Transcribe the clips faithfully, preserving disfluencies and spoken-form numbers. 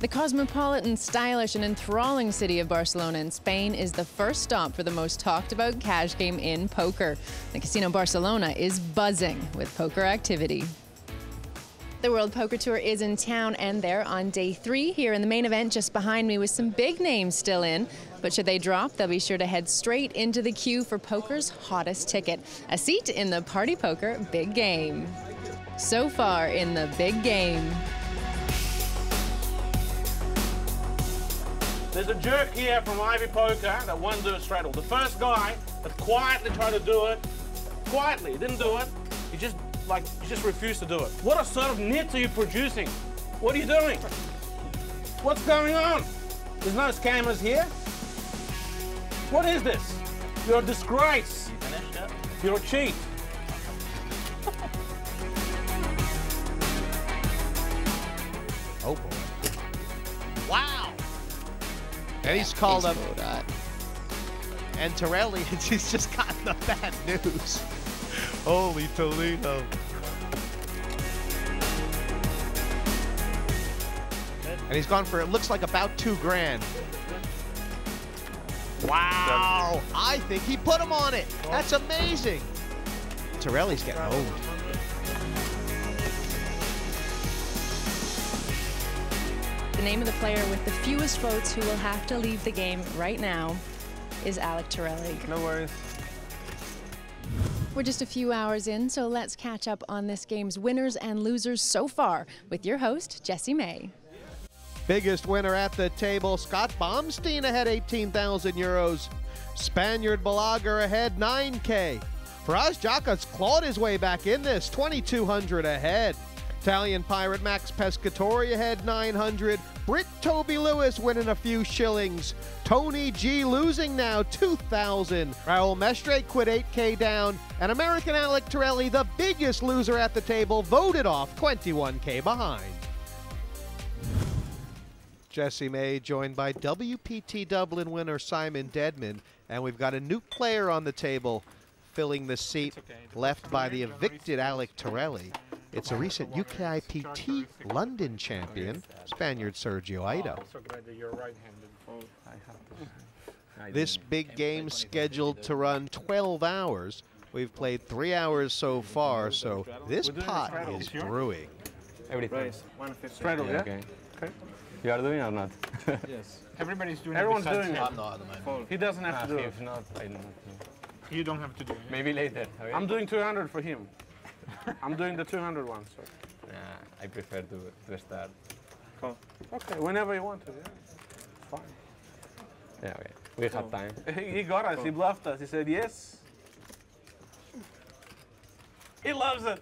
The cosmopolitan, stylish, and enthralling city of Barcelona in Spain is the first stop for the most talked about cash game in poker. The Casino Barcelona is buzzing with poker activity. The World Poker Tour is in town and they're on day three here in the main event just behind me with some big names still in. But should they drop, they'll be sure to head straight into the queue for poker's hottest ticket, a seat in the Party Poker Big Game. So far in the Big Game. There's a jerk here from Ivy Poker that won the straddle. The first guy that quietly tried to do it, quietly, didn't do it, he just Like, you just refuse to do it. What a sort of nits are you producing? What are you doing? What's going on? There's no scammers here. What is this? You're a disgrace. You finished it? You're a cheat. Oh, boy. Wow. And he's called up. And Torelli, he's just gotten the bad news. Holy Toledo. And he's gone for, it looks like, about two grand. Wow. I think he put him on it. That's amazing. Torelli's getting old. The name of the player with the fewest votes who will have to leave the game right now is Alec Torelli. No worries. We're just a few hours in, so let's catch up on this game's winners and losers so far with your host, Jesse May. Biggest winner at the table, Scott Baumstein ahead eighteen thousand euros. Spaniard Balaguer ahead nine K. Faraz Jaka's clawed his way back in this, twenty-two hundred ahead. Italian Pirate Max Pescatori ahead nine hundred. Brit Toby Lewis winning a few shillings. Tony G losing now two thousand. Raul Mestre quit eight K down. And American Alec Torelli, the biggest loser at the table, voted off twenty-one K behind. Jesse May joined by W P T Dublin winner Simon Dedman. And we've got a new player on the table filling the seat left by the evicted Alec Torelli. It's a recent U K I P T London champion, Spaniard Sergio Aido. This big game scheduled to run twelve hours. We've played three hours so far, so this pot is brewing. Everything. Straddle, yeah? Okay. You are doing it or not? Yes. Everybody's doing it. Everyone's doing it. I'm not at the moment. He doesn't have to do it. If not, I don't know. You don't have to do it. Maybe later. I'm doing two hundred for him. I'm doing the two hundred one, so. Nah, I prefer to, to start. Cool. Okay, whenever you want to, yeah. Fine. Yeah, okay. We cool. have time. He got us, cool. He bluffed us, he said yes. He loves it.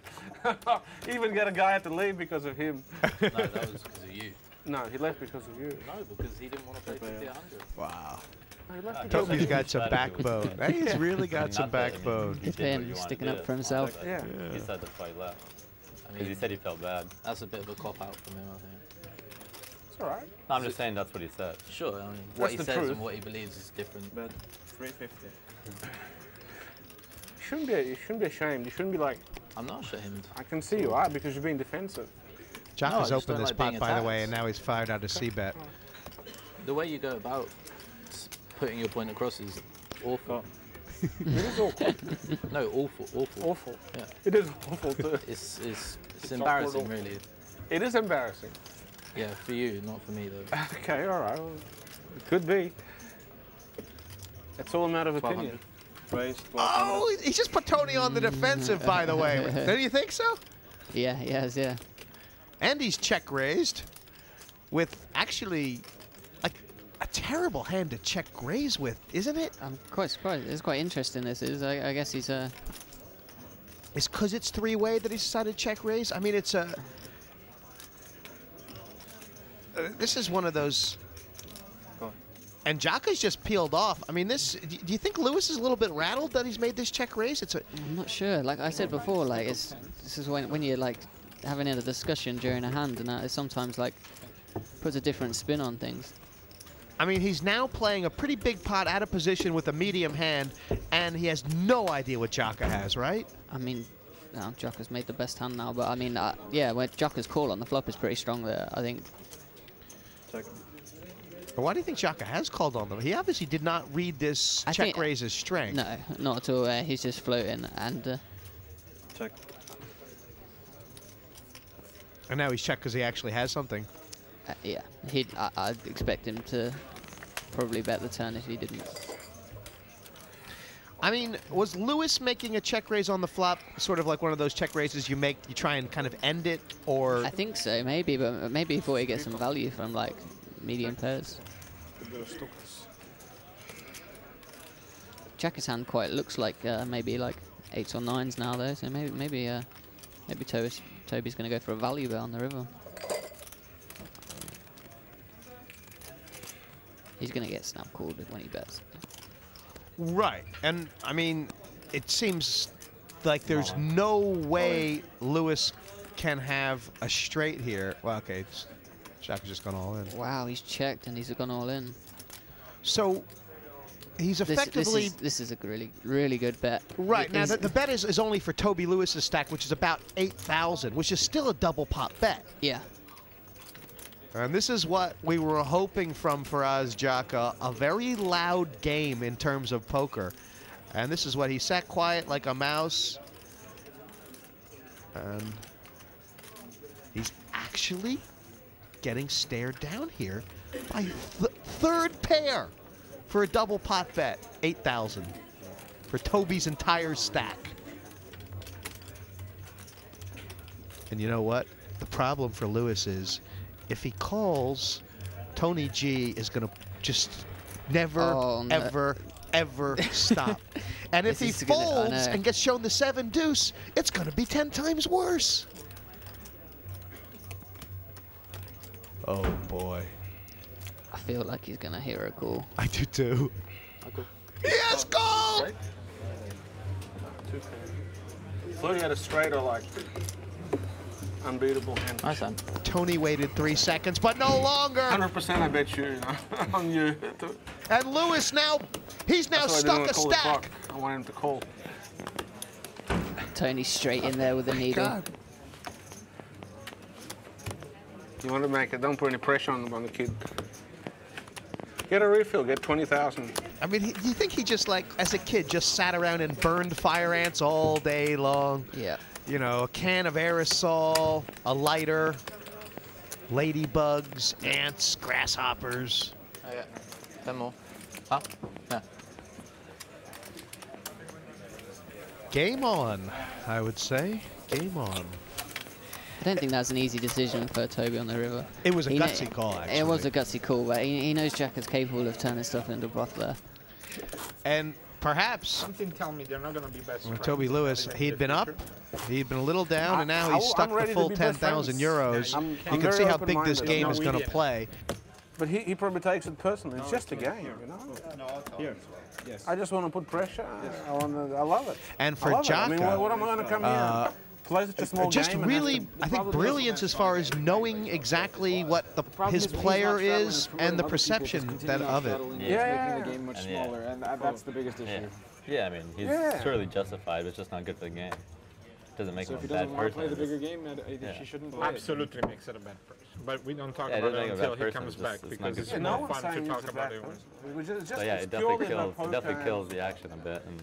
He even got a guy at the leave because of him. No, that was because of you. No, he left because of you. No, because he didn't want to play fifty hundred. Wow. Toby's got some backbone. He's really got some backbone. It's him sticking up for himself. Yeah. yeah. He said to play left. I mean, he said he felt bad. That's a bit of a cop out from him, I think. It's all right. No, I'm just saying that's what he said. Sure. I mean, what he says and what he believes is different. But three fifty. You shouldn't be. You shouldn't be ashamed. You shouldn't be like. I'm not ashamed. I can see you are because you're being defensive. Jack has opened this pot, by the way, and now he's fired out a C bet. The way you go about putting your point across is awful. It is awful. No, awful, awful. Awful. Yeah. It is awful too. It's, it's, it's, it's embarrassing, awkward, really. It is embarrassing. Yeah, for you, not for me though. Okay, all right. Well, it could be. It's all a matter of opinion. Oh, he just put Tony on the defensive, by the way. Don't you think so? Yeah, he has, yeah. And he's check raised with actually a terrible hand to check raise with, isn't it? I'm quite surprised. It's quite interesting. This is, I, I guess, he's a. Uh... It's because it's three-way that he decided to check raise. I mean, it's a. Uh... Uh, this is one of those. Go on. And Jaka's just peeled off. I mean, this. Do you think Lewis is a little bit rattled that he's made this check raise? It's. A... I'm not sure. Like I said before, like it's. This is when when you're like having a discussion during a hand, and that is sometimes like puts a different spin on things. I mean, he's now playing a pretty big pot out of position with a medium hand, and he has no idea what Jaka has, right? I mean, no, Jaka's made the best hand now, but I mean, uh, yeah, where Jaka's call on the flop is pretty strong there, I think. second. But why do you think Jaka has called on them? He obviously did not read this I check raise as strength. No, not at all. Uh, he's just floating and... Uh, check. And now he's checked because he actually has something. Uh, yeah, he'd, I, I'd expect him to probably bet the turn if he didn't. I mean, was Lewis making a check raise on the flop sort of like one of those check raises you make, you try and kind of end it, or...? I think so, maybe, but maybe he thought he'd get some value from, like, medium pairs. Jaka's hand quite looks like uh, maybe, like, eights or nines now, though, so maybe maybe, uh, maybe Toby's, Toby's going to go for a value bet on the river. He's going to get snap-called when he bets. Right, and I mean, it seems like there's no way Lewis can have a straight here. Well, okay, Jaka's just gone all in. Wow, he's checked and he's gone all in. So he's effectively... This, this, is, this is a really, really good bet. Right, it now the, the bet is, is only for Toby Lewis's stack, which is about eight thousand, which is still a double pot bet. Yeah. And this is what we were hoping from Faraz Jaka, a very loud game in terms of poker. And this is what he sat quiet like a mouse. And he's actually getting stared down here by th third pair for a double pot bet, eight thousand for Toby's entire stack. And you know what? The problem for Lewis is if he calls, Tony G is going to just never, oh, no. ever, ever stop. And if he folds gonna, oh, no. and gets shown the seven deuce, it's going to be ten times worse. Oh, boy. I feel like he's going to hear a call. I do, too. He has called! Floating at a straight or like... Unbeatable hand. Nice hand. Tony waited three seconds, but no longer. one hundred percent I bet you on you. And Lewis now, he's now stuck a stack. I want him to call. Tony's straight in there with a needle. God. You want to make it? Don't put any pressure on, on the kid. Get a refill. Get twenty thousand. I mean, do you think he just like, as a kid, just sat around and burned fire ants all day long? Yeah. You know, a can of aerosol, a lighter, ladybugs, ants, grasshoppers. Oh, yeah. Ten more. Huh? Yeah. Game on, I would say. Game on. I don't think that's an easy decision for Toby on the river. It was a he gutsy call, actually. It was a gutsy call, but he, he knows Jack is capable of turning stuff into broth there. And... Perhaps. Something tell me they're not going to be best friends. Toby Lewis, he'd been up, he'd been a little down, and now he's stuck the full ten thousand euros. Yeah, you you can see how big this game is going to play. But he, he probably takes it personally. It's just a game, you know? Here. I just want to put pressure. I, wanna, I love it. And for Jaka, I mean, what am I going to come uh, here? Just really, I think, brilliance as far as knowing exactly what the, his player is and the perception that of it. Yeah, yeah. Making the game much smaller, and that's the biggest issue. Yeah, I mean, he's surely justified, but it's just not good for the game. Doesn't make him a bad person. So if he doesn't want to play the bigger game, he shouldn't play it. Absolutely makes it a bad person. But we don't talk about it until he comes back, because it's not fun to talk about it. So yeah, it definitely kills the action a bit, and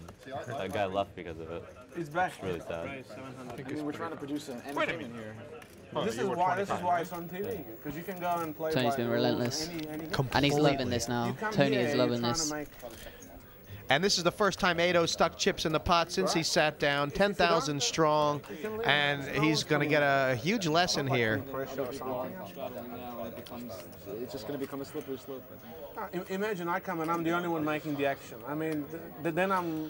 that guy left because of it. He's back. It's really sad. I mean, we're trying to produce an entertainment here. Oh, this is why this is why it's on T V, because you can go and play. Tony's been relentless, any, any and he's loving this now. Tony is loving this. And this is the first time Aido stuck chips in the pot since he sat down, ten thousand strong, and he's going to get a huge lesson here. It's just going to become a slippery slope. Imagine I come and I'm the only one making the action. I mean, then I'm.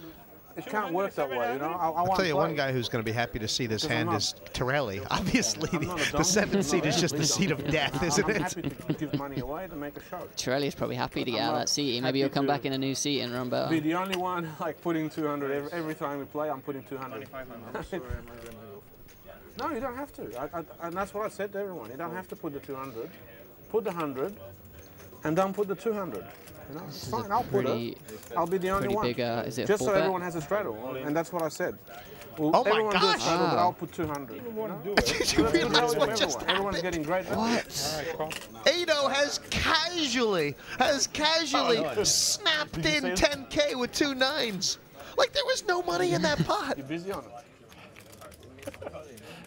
It can't work that way, you know? I, I I'll tell you play. One guy who's going to be happy to see this hand is Torelli. Obviously, the, the seventh seed is just the seed of death, isn't I'm it? Happy to give money away to make a show. Torelli's probably happy to get out of that seat. Maybe he'll come back in a new seat and run better. Be the only one, like, putting two hundred. Every, every time we play, I'm putting two hundred. No, you don't have to. I, I, and that's what I said to everyone. You don't have to put the two hundred. Put the one hundred, and don't put the two hundred. You know, it's fine, I'll put it. I'll be the only one. Big, uh, is it just so bet? Everyone has a straddle, and that's what I said. Well, oh my gosh! Wow. But I'll put two hundred. You know? Do it. Did you realize everyone, what just happened? Everyone's getting great. What? Aido has casually, has casually oh, no, snapped in ten K with two nines. Like there was no money in that pot. You're busy on it.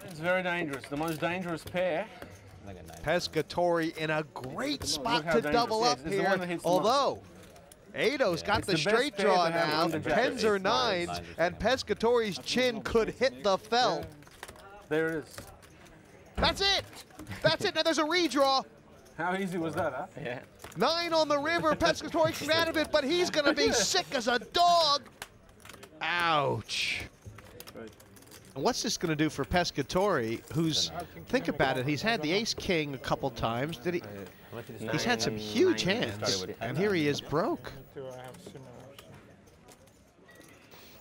It's very dangerous. The most dangerous pair. Pescatori in a great spot to double up yes, here, although Aido's yeah, got the, the straight draw now, tens or nines, nines, and Pescatori's chin could hit the felt. There it is. That's it! That's it, now there's a redraw. How easy was that, huh? Yeah. Nine on the river, Pescatori came out of it, but he's gonna be sick as a dog. Ouch. And what's this going to do for Pescatori, who's, think about it, he's had the ace-king a couple times. Did he? He's had some huge hands, and here he is broke.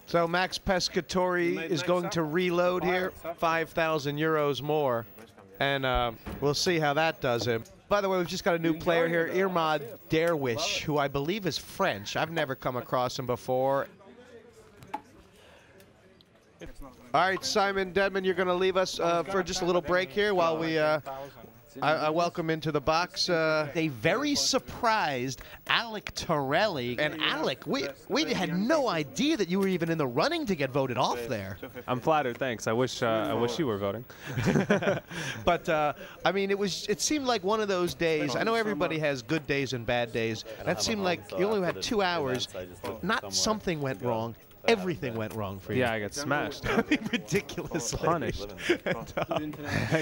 So Max Pescatori is going to reload here, five thousand euros more, and uh, we'll see how that does him. By the way, we've just got a new player here, Imad Derwiche, who I believe is French. I've never come across him before. All right, Simon Dedman, you're going to leave us uh, for just a little break here while we uh, I, I welcome into the box. Uh, they very surprised Alec Torelli. And Alec, we, we had no idea that you were even in the running to get voted off there. I'm flattered, thanks. I wish uh, I wish you were voting. But, uh, I mean, it was it seemed like one of those days. I know everybody has good days and bad days. That seemed like you only had two hours. Not something went wrong. Everything went wrong for you. Yeah, I got smashed. I mean, ridiculously punished. And, um,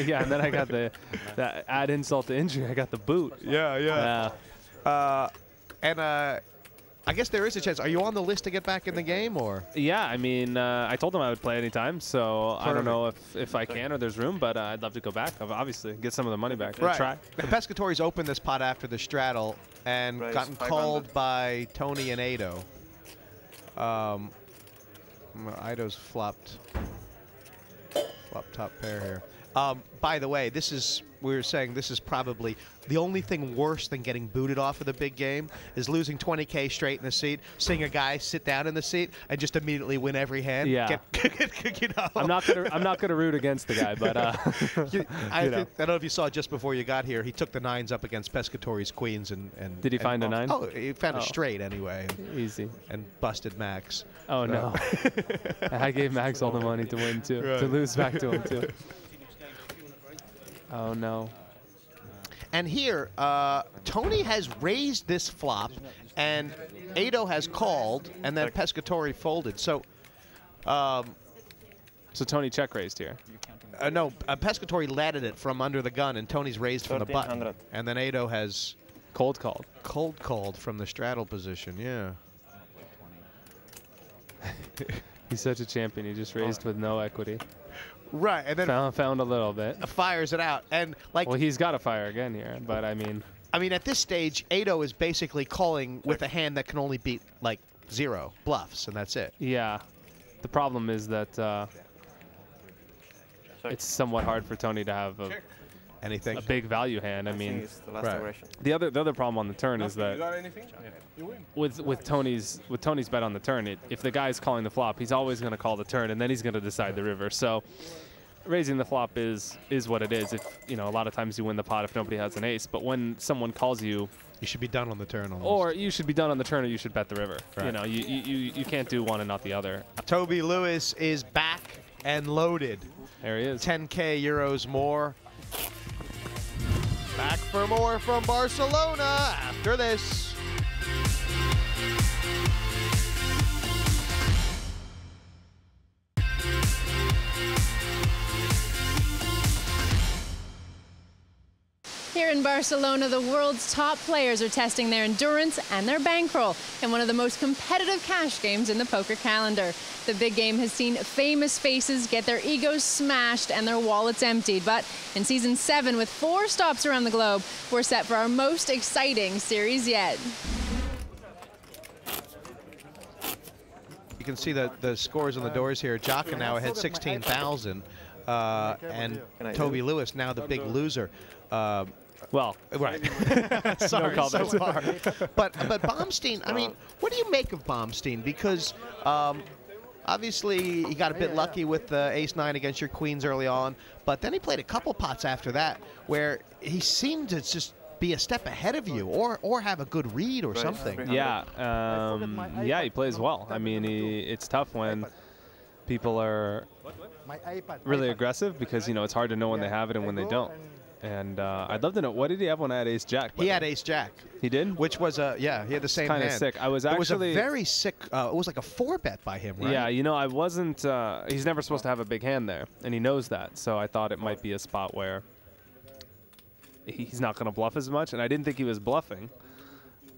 yeah, and then I got the, the add insult to injury. I got the boot. Yeah, yeah. Uh, uh, and uh, I guess there is a chance. Are you on the list to get back in the game, or? Yeah, I mean, uh, I told them I would play anytime, so perfect. I don't know if if I can or there's room, but uh, I'd love to go back. Obviously, get some of the money back. Right. Try. Pescatori's opened this pot after the straddle and Race gotten called by Tony and Aido. Um. Aido's flopped, flopped top pair here. Um, by the way, this is, we were saying this is probably the only thing worse than getting booted off of the big game is losing twenty K straight in the seat, seeing a guy sit down in the seat and just immediately win every hand. Yeah. Get, you know. I'm not gonna, I'm not gonna root against the guy, but uh, you, I, you know. think, I don't know if you saw just before you got here, he took the nines up against Pescatori's queens and, and did he and find off. a nine? Oh, he found oh. a straight anyway. And, easy. And busted Max. Oh so. no. I gave Max all the money to win too, right. to lose back to him too. Oh, no. And here, uh, Tony has raised this flop, and Aido has called, and then Pescatori folded. So um, so Tony check raised here. Uh, no, uh, Pescatori ladded it from under the gun, and Tony's raised from the button. And then Aido has cold called. Cold called from the straddle position, yeah. He's such a champion. He just raised with no equity. Right, and then found, found a little bit. Fires it out, and like. Well, he's got to fire again here, but I mean. I mean, at this stage, Aido is basically calling with a hand that can only beat like zero bluffs, and that's it. Yeah, the problem is that uh, it's somewhat hard for Tony to have a, anything a big value hand. I mean, the, right. the other the other problem on the turn Nothing. is that you got anything? Yeah. with with Tony's with Tony's bet on the turn, it, if the guy's calling the flop, he's always going to call the turn, and then he's going to decide the river. So raising the flop is is what it is. If you know, a lot of times you win the pot if nobody has an ace, but when someone calls you, you should be done on the turn. Almost. Or you should be done on the turn, or you should bet the river. Right. You know, you, you you you can't do one and not the other. Toby Lewis is back and loaded. There he is. ten K euros more. Back for more from Barcelona after this. Here in Barcelona, the world's top players are testing their endurance and their bankroll in one of the most competitive cash games in the poker calendar. The big game has seen famous faces get their egos smashed and their wallets emptied. But in season seven, with four stops around the globe, we're set for our most exciting series yet. You can see the, the scores on the doors here. Jaka now had sixteen thousand, uh, and Toby Lewis now the big loser. Uh, Well, right. Sorry, no so far. But, but Baumstein, I mean, what do you make of Baumstein? Because um, Obviously, he got a bit lucky with the ace nine against your queens early on, but then he played a couple pots after that where he seemed to just be a step ahead of you, or or have a good read or something. Yeah, um, yeah, he plays well. I mean, he, it's tough when people are really aggressive because, you know, it's hard to know when they have it and when they don't. And uh, I'd love to know, what did he have when I had ace jack? He had ace jack. He did? Which was, uh, yeah, he had the same hand. Kind of sick. I was actually. It was a very sick, uh, it was like a four bet by him, right? Yeah, you know, I wasn't, uh, he's never supposed to have a big hand there, and he knows that. So I thought it might be a spot where he's not going to bluff as much, and I didn't think he was bluffing.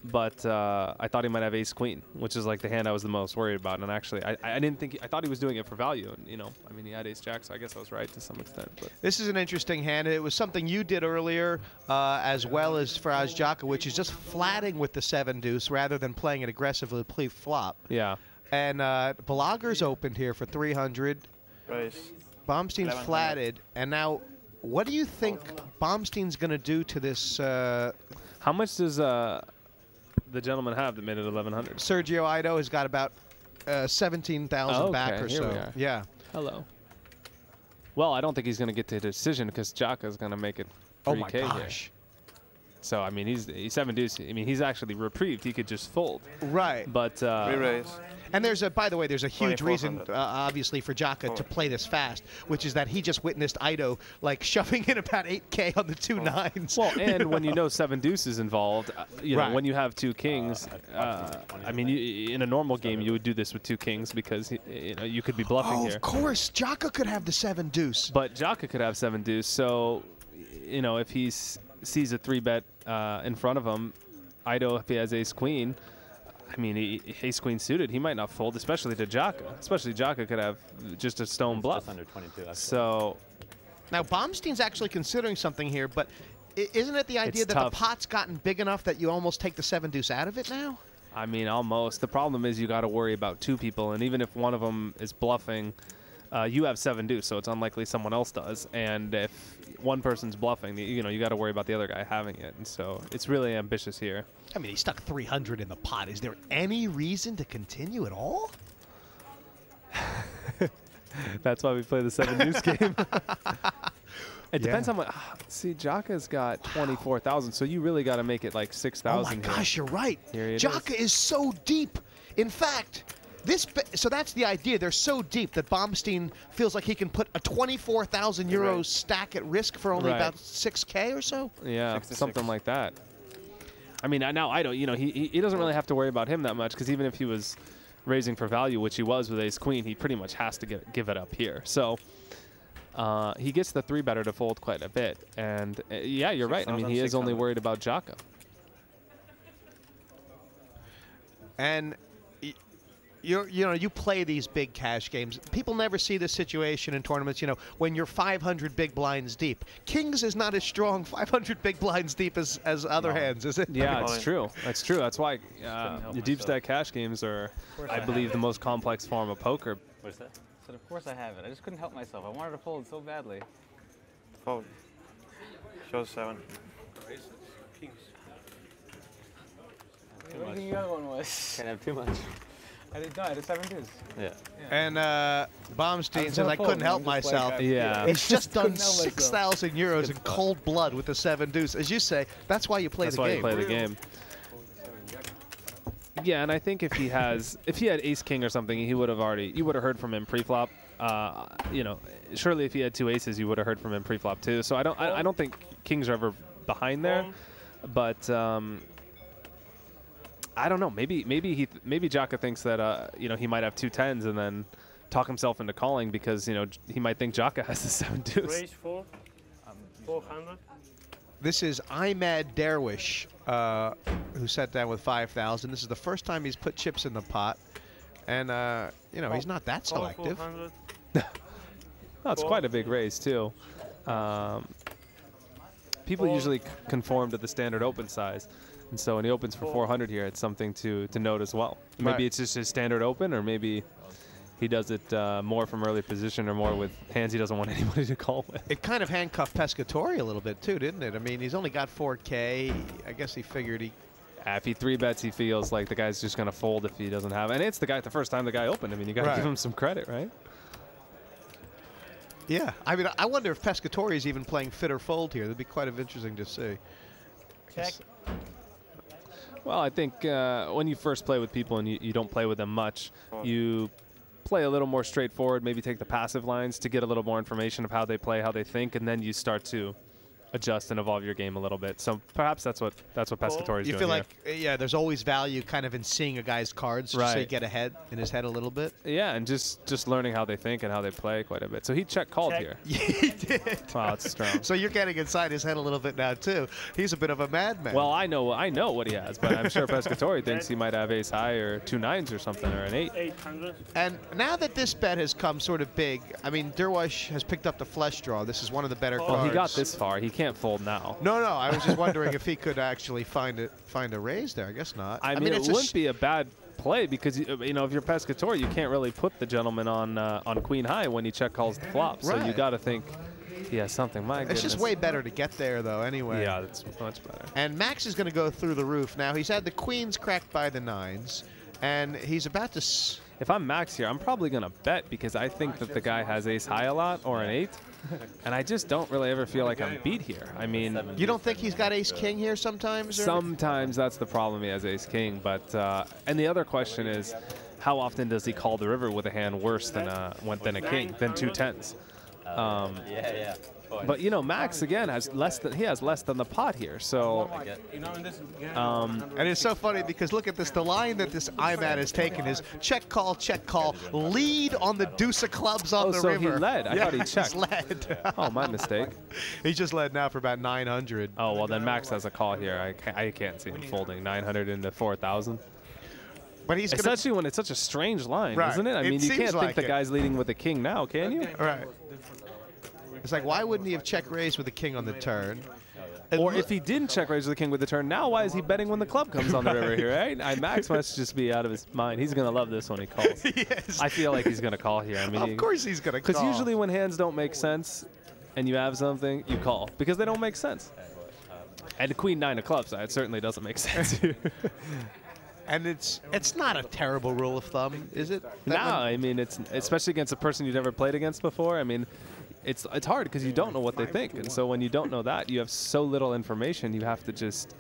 But uh, I thought he might have ace queen, which is like the hand I was the most worried about. And actually, I, I didn't think he, I thought he was doing it for value. And you know, I mean, he had ace jack, so I guess I was right to some extent. But this is an interesting hand. It was something you did earlier, uh, as well as Faraz Jaka, which is just flatting with the seven deuce rather than playing it aggressively play flop. Yeah. And uh, Balaguer's opened here for three hundred. Price. Baumstein's flatted, and now, what do you think Baumstein's going to do to this? Uh, How much does? Uh, The gentleman have that made it eleven hundred. Sergio Aido has got about uh, seventeen thousand oh, okay. back or Here so. We are. Yeah. Hello. Well, I don't think he's going to get to a decision because Jaka is going to make it three K. Oh my gosh. Here. So I mean, he's he's seven deuce. I mean, he's actually reprieved. He could just fold. Right. But uh, re-raise. And there's a, by the way, there's a huge reason, uh, obviously, for Jaka to play this fast, which is that he just witnessed Aido, like, shoving in about eight K on the two nines. Well, and you when know? you know seven deuces involved, uh, you right. know, when you have two kings, uh, I mean, you, in a normal game, you would do this with two kings because, you know, you could be bluffing oh, here. Of course, Jaka could have the seven deuce. But Jaka could have seven deuce, so, you know, if he sees a three bet uh, in front of him, Aido, if he has ace queen, I mean, he, ace queen suited, he might not fold, especially to Jaka. Especially Jaka could have just a stone bluff. Just under twenty-two, actually. So now Baumstein's actually considering something here, but isn't it the idea that tough. the pot's gotten big enough that you almost take the seven deuce out of it now? I mean, almost. The problem is you got to worry about two people, and even if one of them is bluffing, uh, you have seven deuce, so it's unlikely someone else does. And if one person's bluffing, you know, you got to worry about the other guy having it. And so it's really ambitious here. I mean, he stuck three hundred in the pot. Is there any reason to continue at all? That's why we play the seven deuce game. It yeah. depends on what. Ah, see, Jaka's got wow. twenty-four thousand, so you really got to make it like six thousand. Oh my gosh, here. You're right. Jaka is. is so deep. In fact, This so that's the idea. They're so deep that Baumstein feels like he can put a twenty-four thousand euro right. stack at risk for only right. about six K or so. Yeah, something like that. I mean, now I don't. You know, he he doesn't really have to worry about him that much because even if he was raising for value, which he was with ace queen, he pretty much has to give give it up here. So uh, he gets the three better to fold quite a bit. And uh, yeah, you're right. I mean, he is only worried about Jaka. And You're, you know, you play these big cash games. People never see this situation in tournaments, you know, when you're five hundred big blinds deep. Kings is not as strong five hundred big blinds deep as, as other no. hands, is it? Yeah, it's true. That's true. That's why uh, the deep stack cash games are, I believe, the most complex form of poker. What's that? I said, of course I have it. I just couldn't help myself. I wanted to fold so badly. Fold. Shows seven. Kings. What do you think the other one was? Can't have too much. I did die. The seven deuce. Yeah. And uh, Baumstein says, I couldn't help myself. Yeah. It's just done six thousand euros in cold blood with the seven deuce. As you say, that's why you play the game. That's why you play the game. Yeah, and I think if he has, if he had ace king or something, he would have already, you would have heard from him pre-flop. Uh, you know, surely if he had two aces, you would have heard from him pre-flop too. So I don't, I, I don't think kings are ever behind there, but. Um, I don't know. Maybe maybe he th maybe Jaka thinks that uh, you know, he might have two tens and then talk himself into calling because, you know, he might think Jaka has the seven deuce. Raise four, four hundred. This is Imad Derwiche, uh, who sat down with five thousand. This is the first time he's put chips in the pot, and uh, you know, he's not that selective. That's no, quite a big raise too. Um, people four. usually conform to the standard open size. And so when he opens for four hundred here, it's something to, to note as well. Maybe right. it's just his standard open, or maybe he does it uh, more from early position or more with hands he doesn't want anybody to call with. It kind of handcuffed Pescatori a little bit, too, didn't it? I mean, he's only got four K. I guess he figured he Yeah, if he three bets, he feels like the guy's just going to fold if he doesn't have. And it's the guy the first time the guy opened. I mean, you got to right. give him some credit, right? Yeah. I mean, I wonder if Pescatori is even playing fit or fold here. That'd be quite interesting to see. Check. Well, I think uh, when you first play with people and you, you don't play with them much, you play a little more straightforward, maybe take the passive lines to get a little more information of how they play, how they think, and then you start to adjust and evolve your game a little bit. So perhaps that's what that's what Pescatori is doing. You feel like, yeah, there's always value kind of in seeing a guy's cards right. so you get ahead in his head a little bit. Yeah, and just, just learning how they think and how they play quite a bit. So he check-called here. He did. Wow, that's strong. So you're getting inside his head a little bit now, too. He's a bit of a madman. Well, I know I know what he has, but I'm sure Pescatori thinks he might have ace high or two nines or something, or an eight. And now that this bet has come sort of big, I mean, Derwiche has picked up the flush draw. This is one of the better oh. cards. Well, he got this far. He can't fold now. No, no. I was just wondering if he could actually find it, find a raise there. I guess not. I, I mean, mean, it wouldn't be a bad play because you know if you're Pescatori, you can't really put the gentleman on uh, on queen high when he check calls the flop. Right. So you got to think he has something. My goodness. It's just way better to get there though. Anyway. Yeah, that's much better. And Max is going to go through the roof now. He's had the queens cracked by the nines, and he's about to. S if I'm Max here, I'm probably going to bet because I think that the guy has ace high a lot or an eight. And I just don't really ever feel like I'm beat here. I mean, you don't think he's got ace king here sometimes? Or? Sometimes that's the problem. He has ace king, but uh, and the other question is, how often does he call the river with a hand worse than a than a king than two tens? Um, yeah, yeah. But you know, Max again has less than he has less than the pot here. So, um, and it's so funny because look at this. The line that this Imad has taken is check call, check call, lead on the deuce of clubs on oh, the so river. Oh, so he led. I yeah, thought he checked. He led. Oh, my mistake. He just led now for about nine hundred. Oh well, then Max has a call here. I can't, I can't see him folding nine hundred into four thousand. But he's especially when it's such a strange line, right. isn't it? I mean, it you can't like think the it. guy's leading with a king now, can you? Right. It's like, why wouldn't he have check-raised with the king on the turn? And or if he didn't check-raise with the king with the turn, now why is he betting when the club comes on the right. river here, right? I, Max must just be out of his mind. He's going to love this when he calls. Yes. I feel like he's going to call here. I mean, of course he's going to call. Because usually when hands don't make sense and you have something, you call because they don't make sense. And the queen nine of clubs, it certainly doesn't make sense. And it's it's not a terrible rule of thumb, is it? No, one? I mean, it's especially against a person you've never played against before. I mean, It's, it's hard because you don't know what they think. And so when you don't know that, you have so little information, you have to just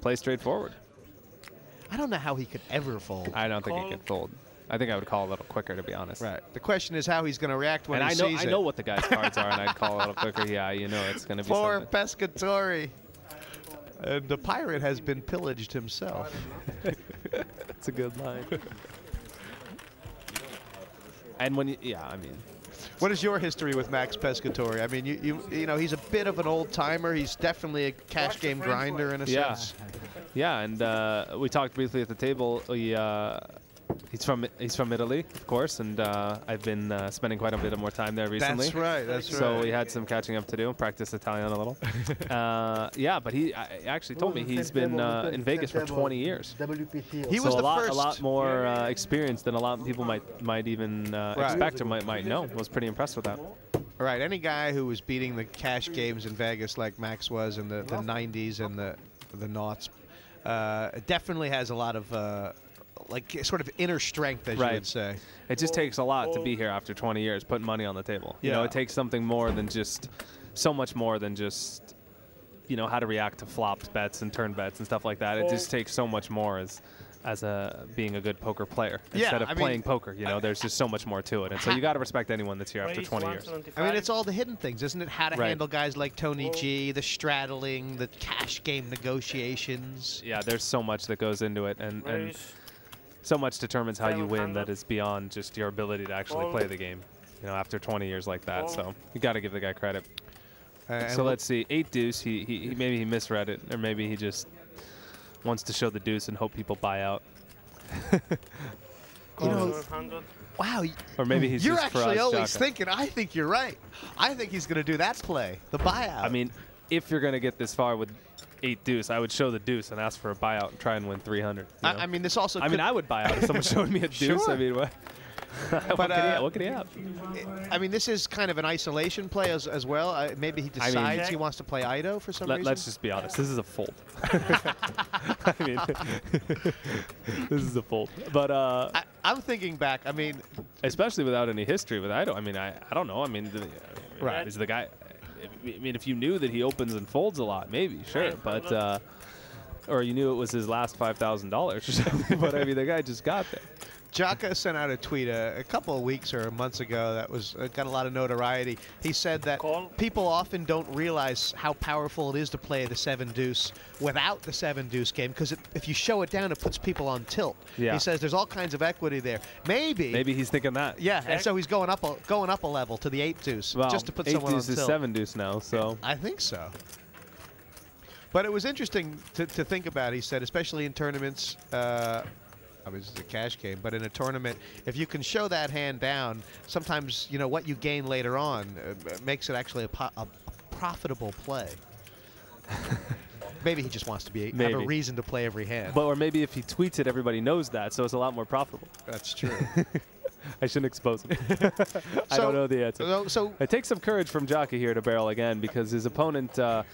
play straightforward. I don't know how he could ever fold. I don't think he could fold. I think I would call a little quicker, to be honest. Right. The question is how he's going to react when and he I know, sees I it. I know what the guy's cards are, and I'd call a little quicker. Yeah, you know it's going to be For something. Pescatori. And the pirate has been pillaged himself. That's a good line. And when you, yeah, I mean. What is your history with Max Pescatori? I mean, you you you know, he's a bit of an old timer. He's definitely a cash game grinder in a yeah. sense. Yeah, and uh, we talked briefly at the table. He, uh, he's from he's from Italy, of course, and uh, I've been uh, spending quite a bit more time there recently. That's right. That's right. So we had some catching up to do, practice Italian a little. uh, yeah, but he I actually told me he's been uh, in Vegas for twenty years. He was so a lot first. a lot more uh, experienced than a lot of people might might even uh, right. expect or might might know. I was pretty impressed with that. All right, any guy who was beating the cash games in Vegas like Max was in the, the nineties and the the noughts uh, definitely has a lot of. Uh, Like sort of inner strength, as right. you would say. It just takes a lot to be here after twenty years, putting money on the table. Yeah. You know, it takes something more than just, so much more than just, you know, how to react to flops, bets, and turn bets and stuff like that. It just takes so much more as, as a being a good poker player yeah, instead of I playing mean, poker. You know, I there's just so much more to it, and so you got to respect anyone that's here after twenty years. I mean, it's all the hidden things, isn't it? How to right. handle guys like Tony G, the straddling, the cash game negotiations. Yeah, there's so much that goes into it, and. and So much determines how you win that is beyond just your ability to actually play the game, you know, after twenty years like that. So you got to give the guy credit. Uh, so let's see, eight deuce. He, he he maybe he misread it, or maybe he just wants to show the deuce and hope people buy out. You know, wow. Or maybe he's you're just actually always Jaka. thinking. I think you're right. I think he's going to do that play, the buyout. I mean, if you're going to get this far with. Eight deuce. I would show the deuce and ask for a buyout and try and win three hundred. I, I mean, this also. I mean, I would buy out if someone showed me a deuce. Sure. I mean, what? But, uh, what could he have? I mean, this is kind of an isolation play as, as well. Uh, maybe he decides I mean, he wants to play Aido for some let, reason. Let's just be honest. This is a fold. I mean, this is a fold. But uh, I, I'm thinking back. I mean, especially without any history with Aido. I mean, I, I don't know. I mean, the, I mean right. is the guy. I mean, if you knew that he opens and folds a lot, maybe, sure. But uh, or you knew it was his last five thousand dollars or something. But I mean, the guy just got there. Jaka sent out a tweet uh, a couple of weeks or months ago that was uh, got a lot of notoriety. He said that Call. people often don't realize how powerful it is to play the seven deuce without the seven deuce game, because if you show it down, it puts people on tilt. Yeah. He says there's all kinds of equity there. Maybe. Maybe he's thinking that. Yeah, Check. and so he's going up a, going up a level to the eight deuce well, just to put someone on tilt. Eight deuce is seven deuce now, so. I think so. But it was interesting to, to think about. He said, especially in tournaments. Uh, I mean, this is a cash game, but in a tournament, if you can show that hand down, sometimes you know what you gain later on uh, makes it actually a, po a profitable play. Maybe he just wants to be maybe. have a reason to play every hand. But or maybe if he tweets it, everybody knows that, so it's a lot more profitable. That's true. I shouldn't expose him. so, I don't know the answer. So, so it takes some courage from Jaka here to barrel again, because his opponent. Uh,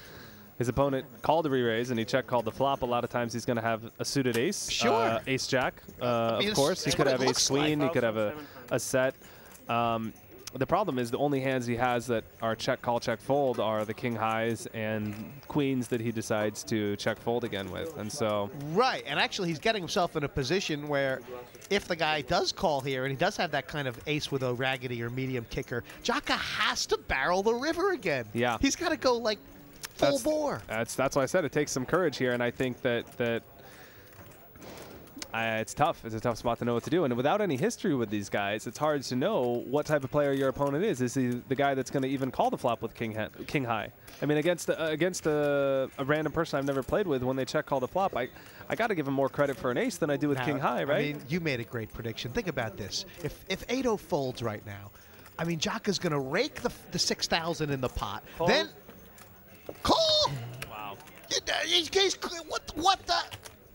His opponent called a re-raise, and he check-called the flop. A lot of times he's going to have a suited ace, sure. uh, ace-jack, uh, I mean, of course. He could have ace-queen. Like. He could have a, a set. Um, the problem is the only hands he has that are check-call, check-fold are the king-highs and queens that he decides to check-fold again with. And so right, and actually he's getting himself in a position where if the guy does call here, and he does have that kind of ace with a raggedy or medium kicker, Jaka has to barrel the river again. Yeah. He's got to go, like, full that's, bore. That's that's why I said it takes some courage here, and I think that that uh, it's tough. It's a tough spot to know what to do, and without any history with these guys, it's hard to know what type of player your opponent is. Is he the guy that's going to even call the flop with king king high? I mean, against uh, against a, a random person I've never played with, when they check call the flop, I I got to give him more credit for an ace than I do with now, king high, right? I mean, you made a great prediction. Think about this: if if Aido folds right now, I mean, Jaka's going to rake the the six thousand in the pot, Fold. then. Call! Wow. He's, he's, what, what the?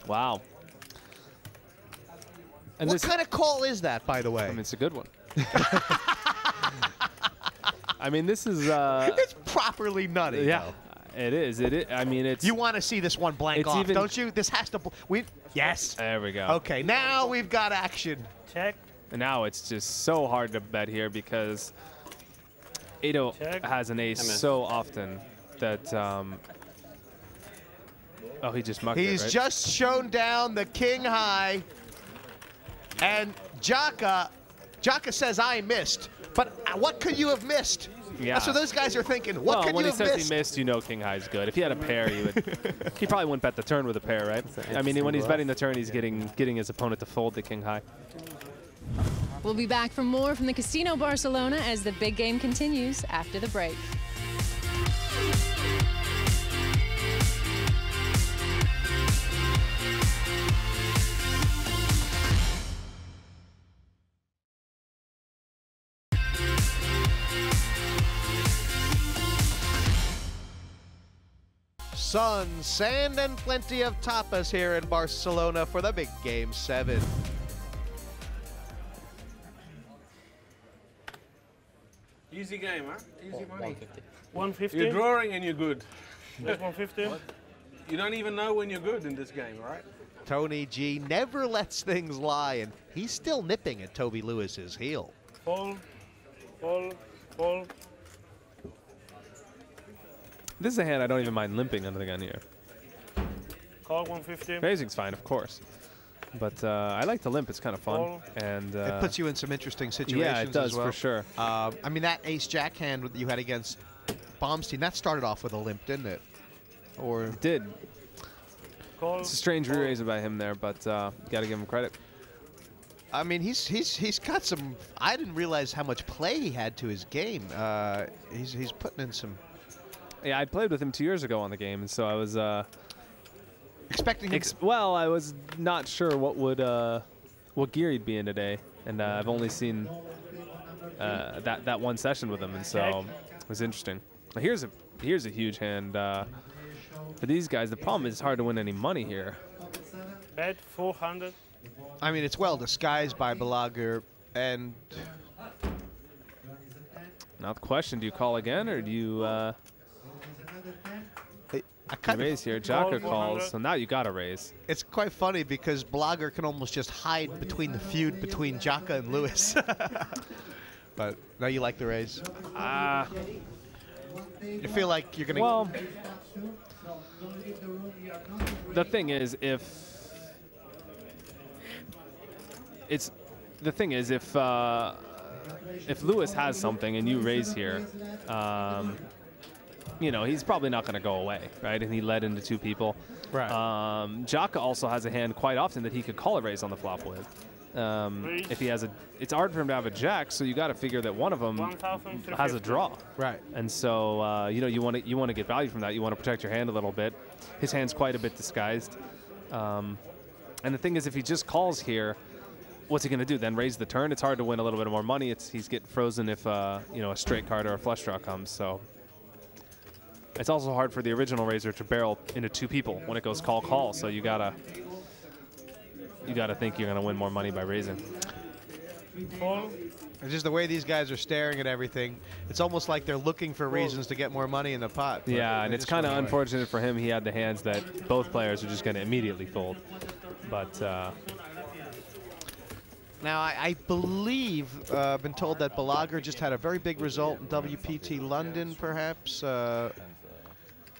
Wow. And what kind of call is that, by the way? I mean, it's a good one. I mean, this is. Uh, it's properly nutty. Yeah, though. it is. It is. I mean, it's. You want to see this one blank off, don't you? This has to. We. Yes. There we go. Okay, now we've got action. Check. And now it's just so hard to bet here because Aido Check. has an ace so often. That um, oh, he just mucked He's it, right? just shown down the king high, and Jaka, Jaka says I missed. But what could you have missed? Yeah. That's what those guys are thinking. What well, could you have missed? When he says he missed, you know king high's good. If he had a pair, he would. He probably wouldn't bet the turn with a pair, right? I mean, when he's betting the turn, he's getting getting his opponent to fold the king high. We'll be back for more from the Casino Barcelona as the big game continues after the break. Sun, sand, and plenty of tapas here in Barcelona for the big game seven. Easy game, huh? Easy money. one fifty. You're drawing and you're good. That's one fifty. You don't even know when you're good in this game, right? Tony G never lets things lie, and he's still nipping at Toby Lewis's heel. Fall, fall, fall. This is a hand I don't even mind limping under the gun here. Call one fifty. Raising's fine, of course. But uh, I like to limp. It's kind of fun. Call. and uh, It puts you in some interesting situations as well. Yeah, it does, well. for sure. Uh, I mean, that ace-jack hand that you had against Baumstein, that started off with a limp, didn't it? Or it did. Call. It's a strange re-raise by him there, but uh, you got to give him credit. I mean, he's he's he's got some... I didn't realize how much play he had to his game. Uh, he's, he's putting in some... Yeah, I played with him two years ago on the game, and so I was uh, expecting. Ex well, I was not sure what would uh, what gear he'd be in today, and uh, I've only seen uh, that that one session with him, and so it was interesting. Now here's a here's a huge hand uh, for these guys. The problem is it's hard to win any money here. Bet four hundred. I mean, it's well disguised by Balaguer. And now the question, do you call again or do you uh I kind raise here, Jaka calls, so now you gotta raise. It's quite funny because Blogger can almost just hide between the feud between Jaka and Lewis. But now you like the raise. Ah. Uh, you feel like you're gonna. Well, the thing is, if it's the thing is, if uh, if Lewis has something and you raise here. Um, You know, he's probably not going to go away, right? And he led into two people. Right. Um, Jaka also has a hand quite often that he could call a raise on the flop with. Um, if he has a, it's hard for him to have a jack, so you got to figure that one of them has a draw. Right. And so, uh, you know, you want to you want to get value from that. You want to protect your hand a little bit. His hand's quite a bit disguised. Um, and the thing is, if he just calls here, what's he going to do then? Raise the turn? It's hard to win a little bit more money. It's he's getting frozen if uh, you know, a straight card or a flush draw comes. So. It's also hard for the original raiser to barrel into two people when it goes call call. So you gotta you gotta think you're gonna win more money by raising. It's just the way these guys are staring at everything. It's almost like they're looking for reasons to get more money in the pot. Yeah, and it's kind of unfortunate for him. He had the hands that both players are just gonna immediately fold. But uh, now I, I believe I've uh, been told that Balaguer just had a very big result in W P T London, perhaps. Uh,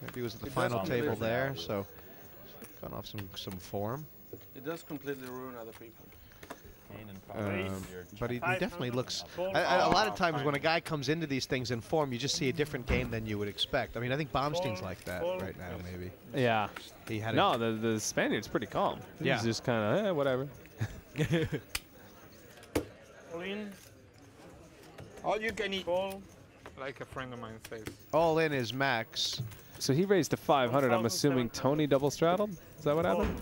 Maybe it was at the final table there, so gone off some some form. It does completely ruin other people. Um, but he, he definitely looks. I, I, a lot of times when a guy comes into these things in form, you just see a different game than you would expect. I mean, I think Baumstein's like that right now, maybe. Yeah. He had no, the the Spaniard's pretty calm. He's yeah. just kind of eh, whatever. All you can eat. Like a friend of mine says. All in is Max. So he raised to five hundred. I'm assuming Tony double straddled? Is that what happened?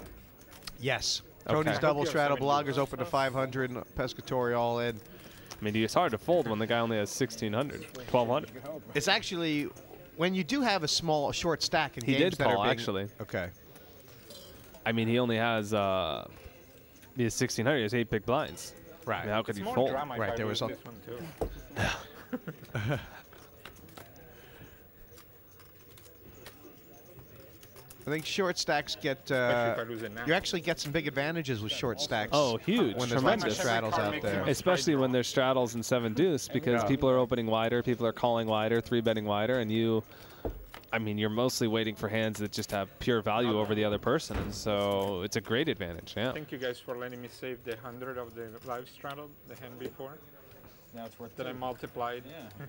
Yes. Okay. Tony's double straddle. Blogger's open to five hundred. And Pescatori all in. I mean, it's hard to fold when the guy only has sixteen hundred, twelve hundred. It's actually when you do have a small, short stack in he games did that call, are actually. Okay. I mean, he only has uh, he has sixteen hundred. He has eight big blinds. Right. I mean, how could it's he fold? Right. There was. This one too. I think short stacks get, uh, you actually get some big advantages with short stacks. Oh, huge. When there's lots of straddles out there. Especially when there's straddles and seven deuce, because yeah. people are opening wider, people are calling wider, three betting wider, and you, I mean, you're mostly waiting for hands that just have pure value okay. over the other person, and so it's a great advantage, yeah. Thank you guys for letting me save the hundred of the live straddle, the hand before. Now it's worth that I multiplied. Yeah.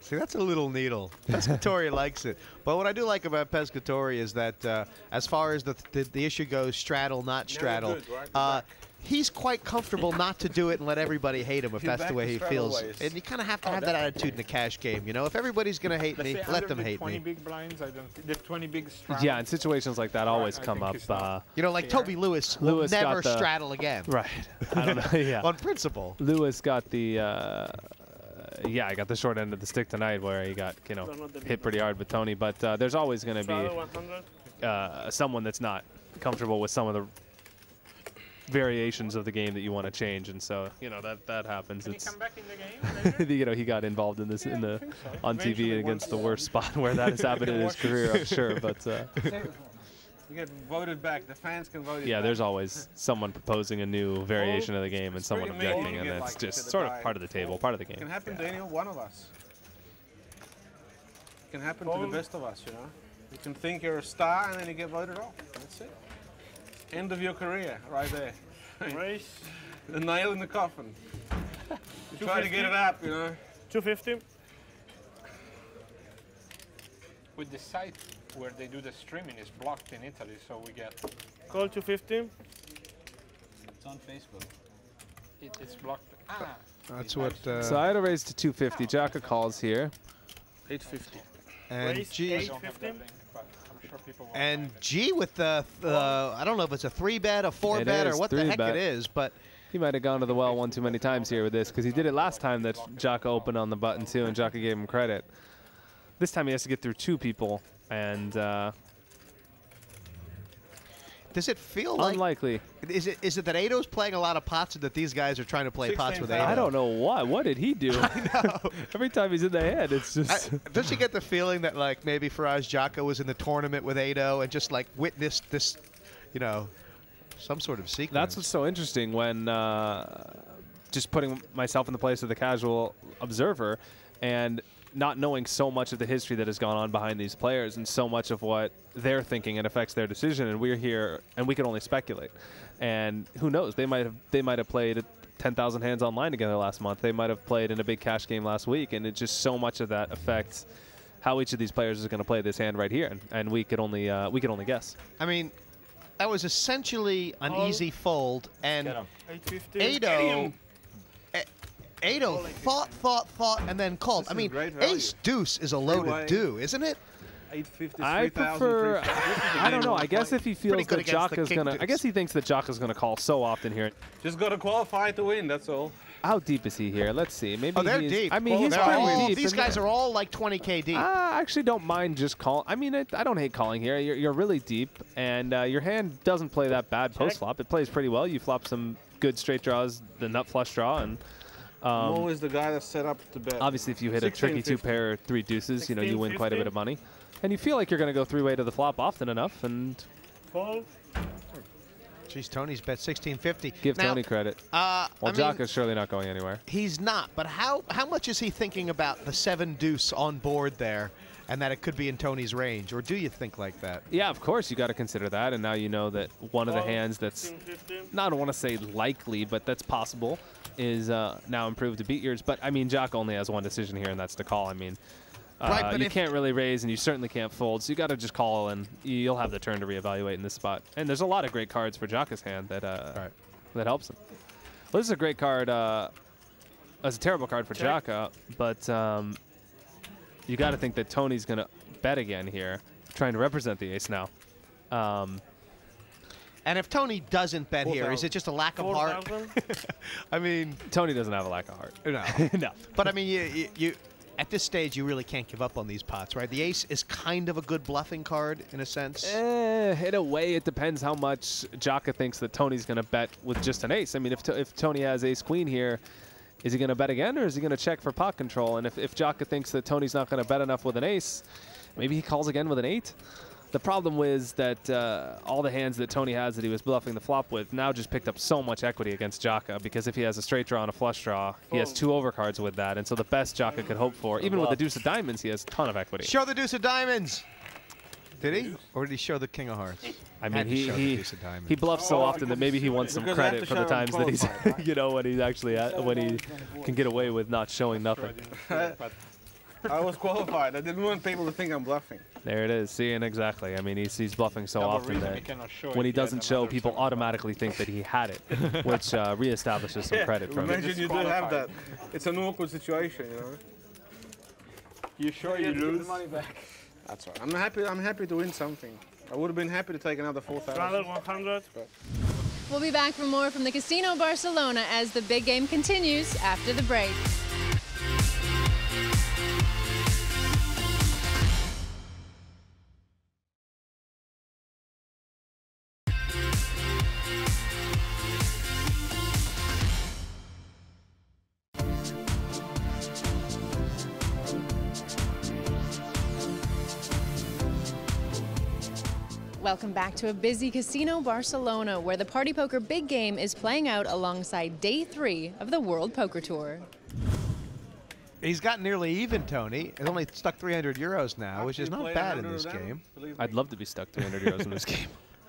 See, that's a little needle. Pescatori likes it. But what I do like about Pescatori is that uh, as far as the, th the issue goes, straddle, not straddle, yeah, right? uh, he's quite comfortable not to do it and let everybody hate him if you that's the way he feels. Ways. And you kind of have to oh, have that attitude in a cash game. You know, if everybody's going to hate me, let them hate me. Big blinds, I don't the twenty big straddle. Yeah, and situations like that always right, come up. Uh, you know, like fair. Toby Lewis will Lewis never the, straddle again. Right. I don't know. Yeah. On principle. Lewis got the... Uh, Yeah, I got the short end of the stick tonight where he got, you know, hit pretty hard with Tony. But uh, there's always going to be uh, someone that's not comfortable with some of the variations of the game that you want to change. And so, you know, that that happens. Can it's he come back in the game later? You know, he got involved in this yeah, in the so. on Eventually T V against the worst spot where that has happened in his career, I'm sure. But uh, you get voted back. The fans can vote. Yeah, there's back. always someone proposing a new variation of the game and someone objecting, and that's like just sort of part of the table, part of the game. It can happen yeah. to any one of us. It can happen Fold. to the best of us, you know. You can think you're a star, and then you get voted off. That's it. End of your career, right there. Race. The nail in the coffin. You try to get it up, you know. two fifty. With the sight. Where they do the streaming is blocked in Italy, so we get call two fifty. It's on Facebook. It, it's blocked. Ah. That's what. Uh, so I had a raise to two fifty. Jaka calls here. eight fifty. And raise G. eight fifty. And G with the uh, I don't know if it's a three bet, a four it bet, or what the heck bet. it is, but. He might have gone to the well one too many times here with this, because he did it last time that Jaka opened on the button too, and Jaka gave him credit. This time he has to get through two people. And uh, Does it feel like... Unlikely. Is it, is it that Aido's playing a lot of pots and that these guys are trying to play Six pots with Aido? I don't know why. What did he do? I know. Every time he's in the head, it's just... I, don't you get the feeling that, like, maybe Faraz Jaka was in the tournament with Aido and just, like, witnessed this, you know, some sort of sequence? That's what's so interesting when... Uh, just putting myself in the place of the casual observer and... not knowing so much of the history that has gone on behind these players and so much of what they're thinking and affects their decision, and we're here and we can only speculate. And who knows? They might have they might have played ten thousand hands online together last month. They might have played in a big cash game last week, and it's just so much of that affects how each of these players is going to play this hand right here, and, and we could only uh, we could only guess. I mean, that was essentially an oh. easy fold, and Aido. Aido thought, thought, thought, and then called. I mean, ace-deuce is a loaded do, isn't it? I prefer... I don't know. I guess if he feels that Jaka's going to... I guess he thinks that Jaka's going to call so often here. Just got to qualify to win, that's all. How deep is he here? Let's see. Maybe oh, they're he's, deep. I mean, oh, he's pretty all, deep. These guys are all like twenty K deep. I actually don't mind just calling. I mean, I, I don't hate calling here. You're, you're really deep, and uh, your hand doesn't play that bad post-flop. It plays pretty well. You flop some good straight draws, the nut flush draw, and... Um, Mo is the guy that set up the bet. Obviously, if you hit sixteen, a tricky two-pair or three deuces, sixteen, you know, you win fifteen. Quite a bit of money. And you feel like you're going to go three-way to the flop often enough. And Paul. Jeez, Tony's bet sixteen fifty. Give now, Tony credit. Uh, well, Jaka's surely not going anywhere. He's not, but how, how much is he thinking about the seven-deuce on board there and that it could be in Tony's range? Or do you think like that? Yeah, of course, you got to consider that. And now you know that one Paul, of the hands that's, sixteen, fifteen. No, I don't want to say likely, but that's possible. Is uh, now improved to beat yours. But, I mean, Jaka only has one decision here, and that's to call. I mean, uh, right, but you can't really raise, and you certainly can't fold, so you got to just call, and you'll have the turn to reevaluate in this spot. And there's a lot of great cards for Jaka's hand that uh, right. that helps him. Well, this is a great card. Uh, it's a terrible card for Check. Jaka, but um, you got to think that Tony's going to bet again here, trying to represent the ace now. Um, And if Tony doesn't bet here, is it just a lack of heart? I mean, Tony doesn't have a lack of heart. No, no. But I mean, you, you, you at this stage, you really can't give up on these pots, right? The ace is kind of a good bluffing card in a sense. Eh, in a way, it depends how much Jaka thinks that Tony's going to bet with just an ace. I mean, if to, if Tony has ace queen here, is he going to bet again, or is he going to check for pot control? And if if Jaka thinks that Tony's not going to bet enough with an ace, maybe he calls again with an eight. The problem is that uh, all the hands that Tony has that he was bluffing the flop with now just picked up so much equity against Jaka, because if he has a straight draw and a flush draw, he oh. has two overcards with that. And so the best Jaka could hope for, even with the deuce of diamonds, he has a ton of equity. Show the deuce of diamonds. Did he? Or did he show the king of hearts? I mean, he he, he bluffs so often that maybe he wants some credit for the times that he's, you know, when he's actually at, when he can get away with not showing nothing. I was qualified. I didn't want people to think I'm bluffing. There it is. See, and exactly. I mean, he's, he's bluffing so often that when he doesn't show, people automatically think that he had it, which uh, reestablishes some credit from him. Imagine you don't have that. It's an awkward situation, you know. You sure you lose? Money back. That's right. I'm happy. I'm happy to win something. I would have been happy to take another four thousand. one hundred. We'll be back for more from the Casino Barcelona as the big game continues after the break. Welcome back to a busy Casino Barcelona, where the Party Poker Big Game is playing out alongside day three of the World Poker Tour. He's got nearly even, Tony. He's only stuck three hundred euros now, which is not bad in this game. I'd love to be stuck three hundred euros in this game.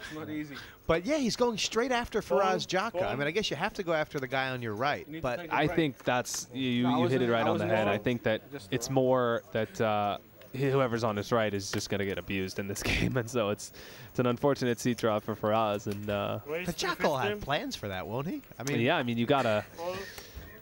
It's not easy. But yeah, he's going straight after Faraz Jaka. I mean, I guess you have to go after the guy on your right. You but I right. think that's, you, you, no, you hit it right on the head. I think that it's more that... Uh, whoever's on his right is just going to get abused in this game, and so it's it's an unfortunate seat draw for Faraz. And uh, but Jaka will have plans for that, won't he? I mean, yeah, I mean you gotta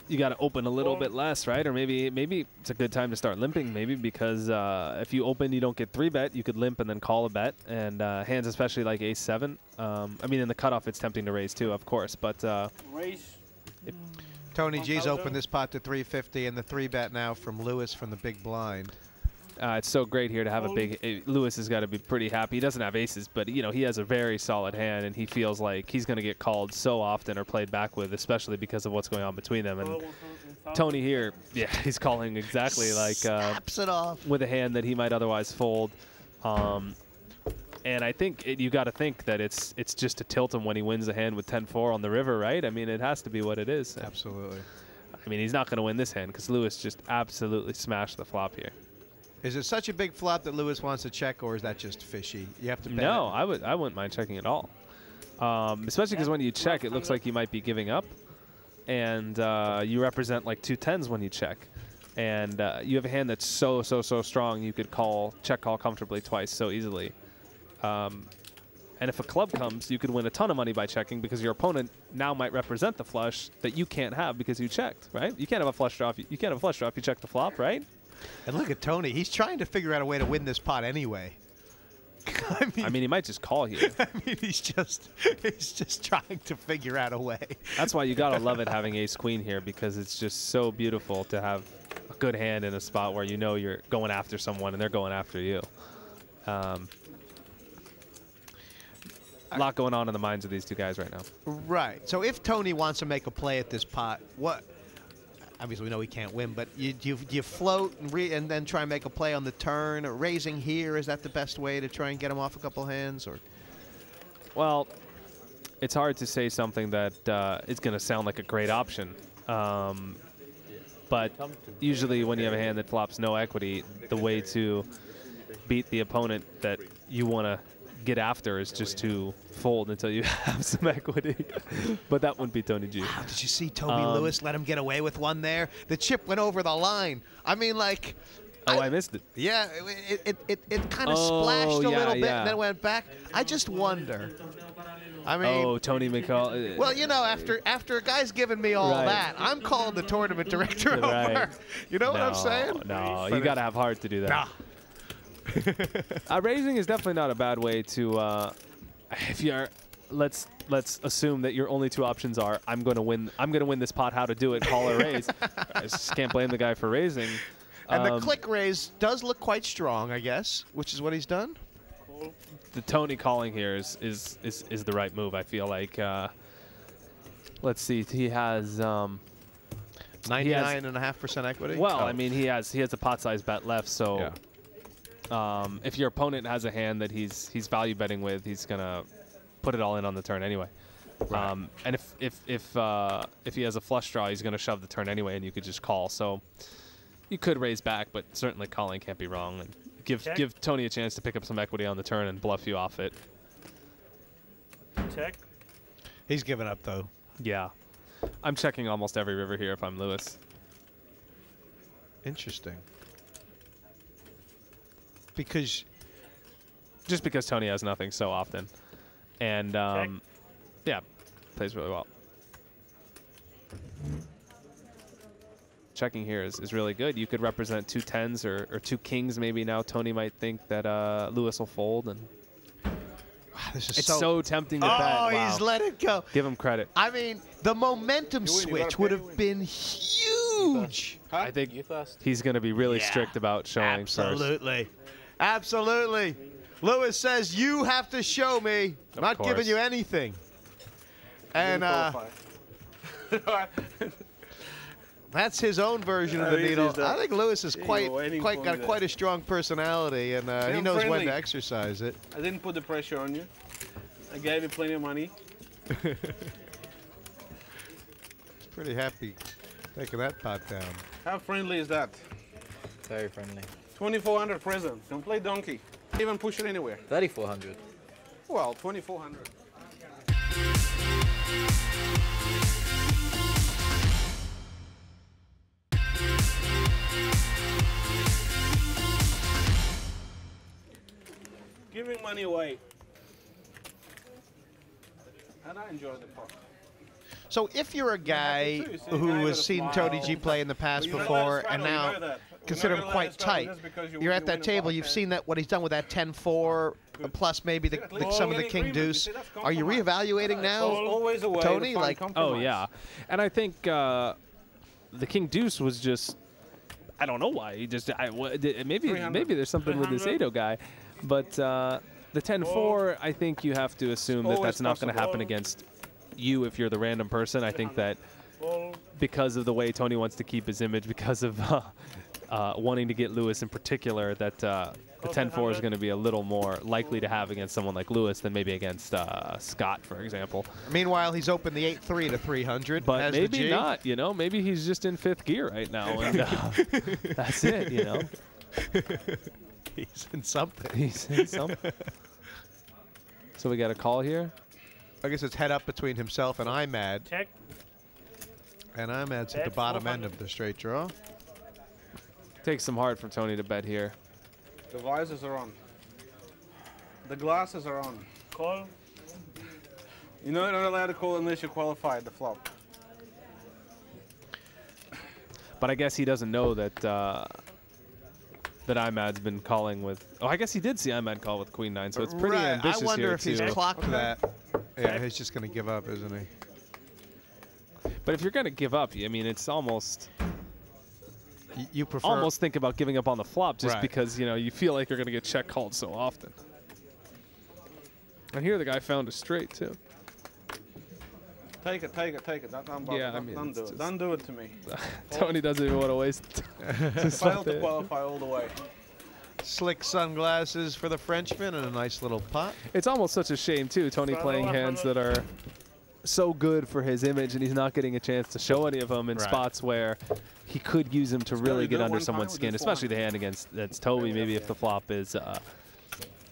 you gotta open a little bit less, right? Or maybe maybe it's a good time to start limping, maybe because uh, if you open, you don't get three bet. You could limp and then call a bet, and uh, hands especially like ace seven. Um, I mean, in the cutoff, it's tempting to raise too, of course, but uh, raise. It Tony G's opened this pot to three fifty, and the three bet now from Lewis from the big blind. Uh, it's so great here to have a big... Uh, Lewis has got to be pretty happy. He doesn't have aces, but, you know, he has a very solid hand, and he feels like he's going to get called so often or played back with, especially because of what's going on between them. And Tony here, yeah, he's calling exactly like... Uh, Snaps it off. With a hand that he might otherwise fold. Um, and I think it, you got to think that it's it's just to tilt him when he wins a hand with ten four on the river, right? I mean, it has to be what it is. Absolutely. I mean, he's not going to win this hand because Lewis just absolutely smashed the flop here. Is it such a big flop that Lewis wants to check, or is that just fishy? You have to bet. No, it. I would. I wouldn't mind checking at all, um, especially because when you check, it looks like you might be giving up, and uh, you represent like two tens when you check, and uh, you have a hand that's so so so strong you could call check call comfortably twice so easily, um, and if a club comes, you could win a ton of money by checking because your opponent now might represent the flush that you can't have because you checked, right? You can't have a flush draw. If you, you can't have a flush draw if you check the flop, right? And look at Tony. He's trying to figure out a way to win this pot anyway. I mean, I mean he might just call here. I mean, he's just he's just trying to figure out a way. That's why you gotta love it having ace queen here, because it's just so beautiful to have a good hand in a spot where you know you're going after someone and they're going after you. Um, a lot going on in the minds of these two guys right now. Right. So if Tony wants to make a play at this pot, what? Obviously, we know he can't win, but you you, you float and, re and then try and make a play on the turn. Or raising here, is that the best way to try and get him off a couple hands? Or well, it's hard to say something that uh, it's going to sound like a great option. Um, but usually when you have a hand that flops no equity, the way to beat the opponent that you want to get after is just to fold until you have some equity. But that wouldn't be Tony G. Wow, did you see Toby um, Lewis let him get away with one there? The chip went over the line. I mean, like... Oh, I, I missed it. Yeah, it, it, it, it kind of oh, splashed a yeah, little bit yeah. and then went back. I just wonder. I mean... Oh, Tony McCall. Well, you know, after after a guy's given me all right. that, I'm calling the tournament director right. over. You know no, what I'm saying? No, but you got to have heart to do that. Nah. uh, raising is definitely not a bad way to. Uh, if you're, let's let's assume that your only two options are I'm going to win. I'm going to win this pot. How to do it? Call or raise. I just can't blame the guy for raising. And um, the click raise does look quite strong, I guess, which is what he's done. The Tony calling here is is is, is the right move. I feel like. Uh, let's see. He has. Um, ninety-nine and a half percent equity. Well, oh. I mean, he has he has a pot size bet left, so. Yeah. Um, if your opponent has a hand that he's he's value betting with, he's gonna put it all in on the turn anyway. Right. Um, and if if if uh, if he has a flush draw, he's gonna shove the turn anyway, and you could just call. So you could raise back, but certainly calling can't be wrong. And give Check. give Tony a chance to pick up some equity on the turn and bluff you off it. Check. He's giving up though. Yeah, I'm checking almost every river here if I'm Lewis. Interesting. Because just because Tony has nothing so often, and um, yeah, plays really well. Checking here is, is really good. You could represent two tens or, or two kings maybe. Now Tony might think that uh, Lewis will fold, and wow, this is it's so, so tempting to oh, bet. Oh, wow. He's let it go. Give him credit. I mean, the momentum switch would have been huge. Huh? I think he's going to be really yeah, strict about showing. Absolutely. First. Absolutely. Lewis says, you have to show me. I'm not course. giving you anything. And uh, that's his own version of the needle. I think Lewis has quite, quite got quite a strong personality, and uh, he knows when to exercise it. I didn't put the pressure on you. I gave you plenty of money. He's pretty happy taking that pot down. How friendly is that? Very friendly. twenty-four hundred present. Don't play donkey. Don't even push it anywhere. thirty-four hundred. Well, twenty-four hundred. Giving money away. And I enjoy the park. So if you're a guy who has seen Tony G play in the past before and now consider him quite tight, you're at that table, you've seen that what he's done with that ten four, plus maybe the, the, some of the king deuce. Are you reevaluating now, Tony? Like, oh, yeah. And I think uh, the king deuce was just I don't know why. He just I, maybe maybe there's something with this Aido guy, but uh, the ten four. I think you have to assume that that's not going to happen against you if you're the random person. I think that because of the way Tony wants to keep his image, because of uh, uh, wanting to get Lewis in particular, that uh, the ten four is going to be a little more likely to have against someone like Lewis than maybe against uh, Scott, for example. Meanwhile, he's opened the eight three to three hundred. But maybe not, you know. Maybe he's just in fifth gear right now. And, uh, that's it, you know. He's in something. He's in something. So we got a call here. I guess it's head up between himself and Imad. Check. And Imad's at the bottom end of the straight draw. Takes some heart for Tony to bet here. The visors are on. The glasses are on. Call. You know you're not allowed to call unless you qualify at the flop. But I guess he doesn't know that uh, that Imad's been calling with. Oh, I guess he did see Imad call with Queen Nine, so it's pretty right. ambitious here I wonder here if too. he's clocked okay. that. Yeah, he's just going to give up, isn't he? But if you're going to give up, I mean, it's almost y you prefer almost think about giving up on the flop just right. because, you know, you feel like you're going to get check called so often. And here the guy found a straight, too. Take it, take it, take it. Don't, don't, yeah, don't, I mean, don't do it. Don't do it to me. Tony doesn't even want to waste time. Failed to qualify all the way. Slick sunglasses for the Frenchman and a nice little pot. It's almost such a shame, too, Tony playing hands that are so good for his image, and he's not getting a chance to show any of them in right. spots where he could use them to so really get under someone's skin, especially the hand against that's Toby. Maybe if the flop is, uh,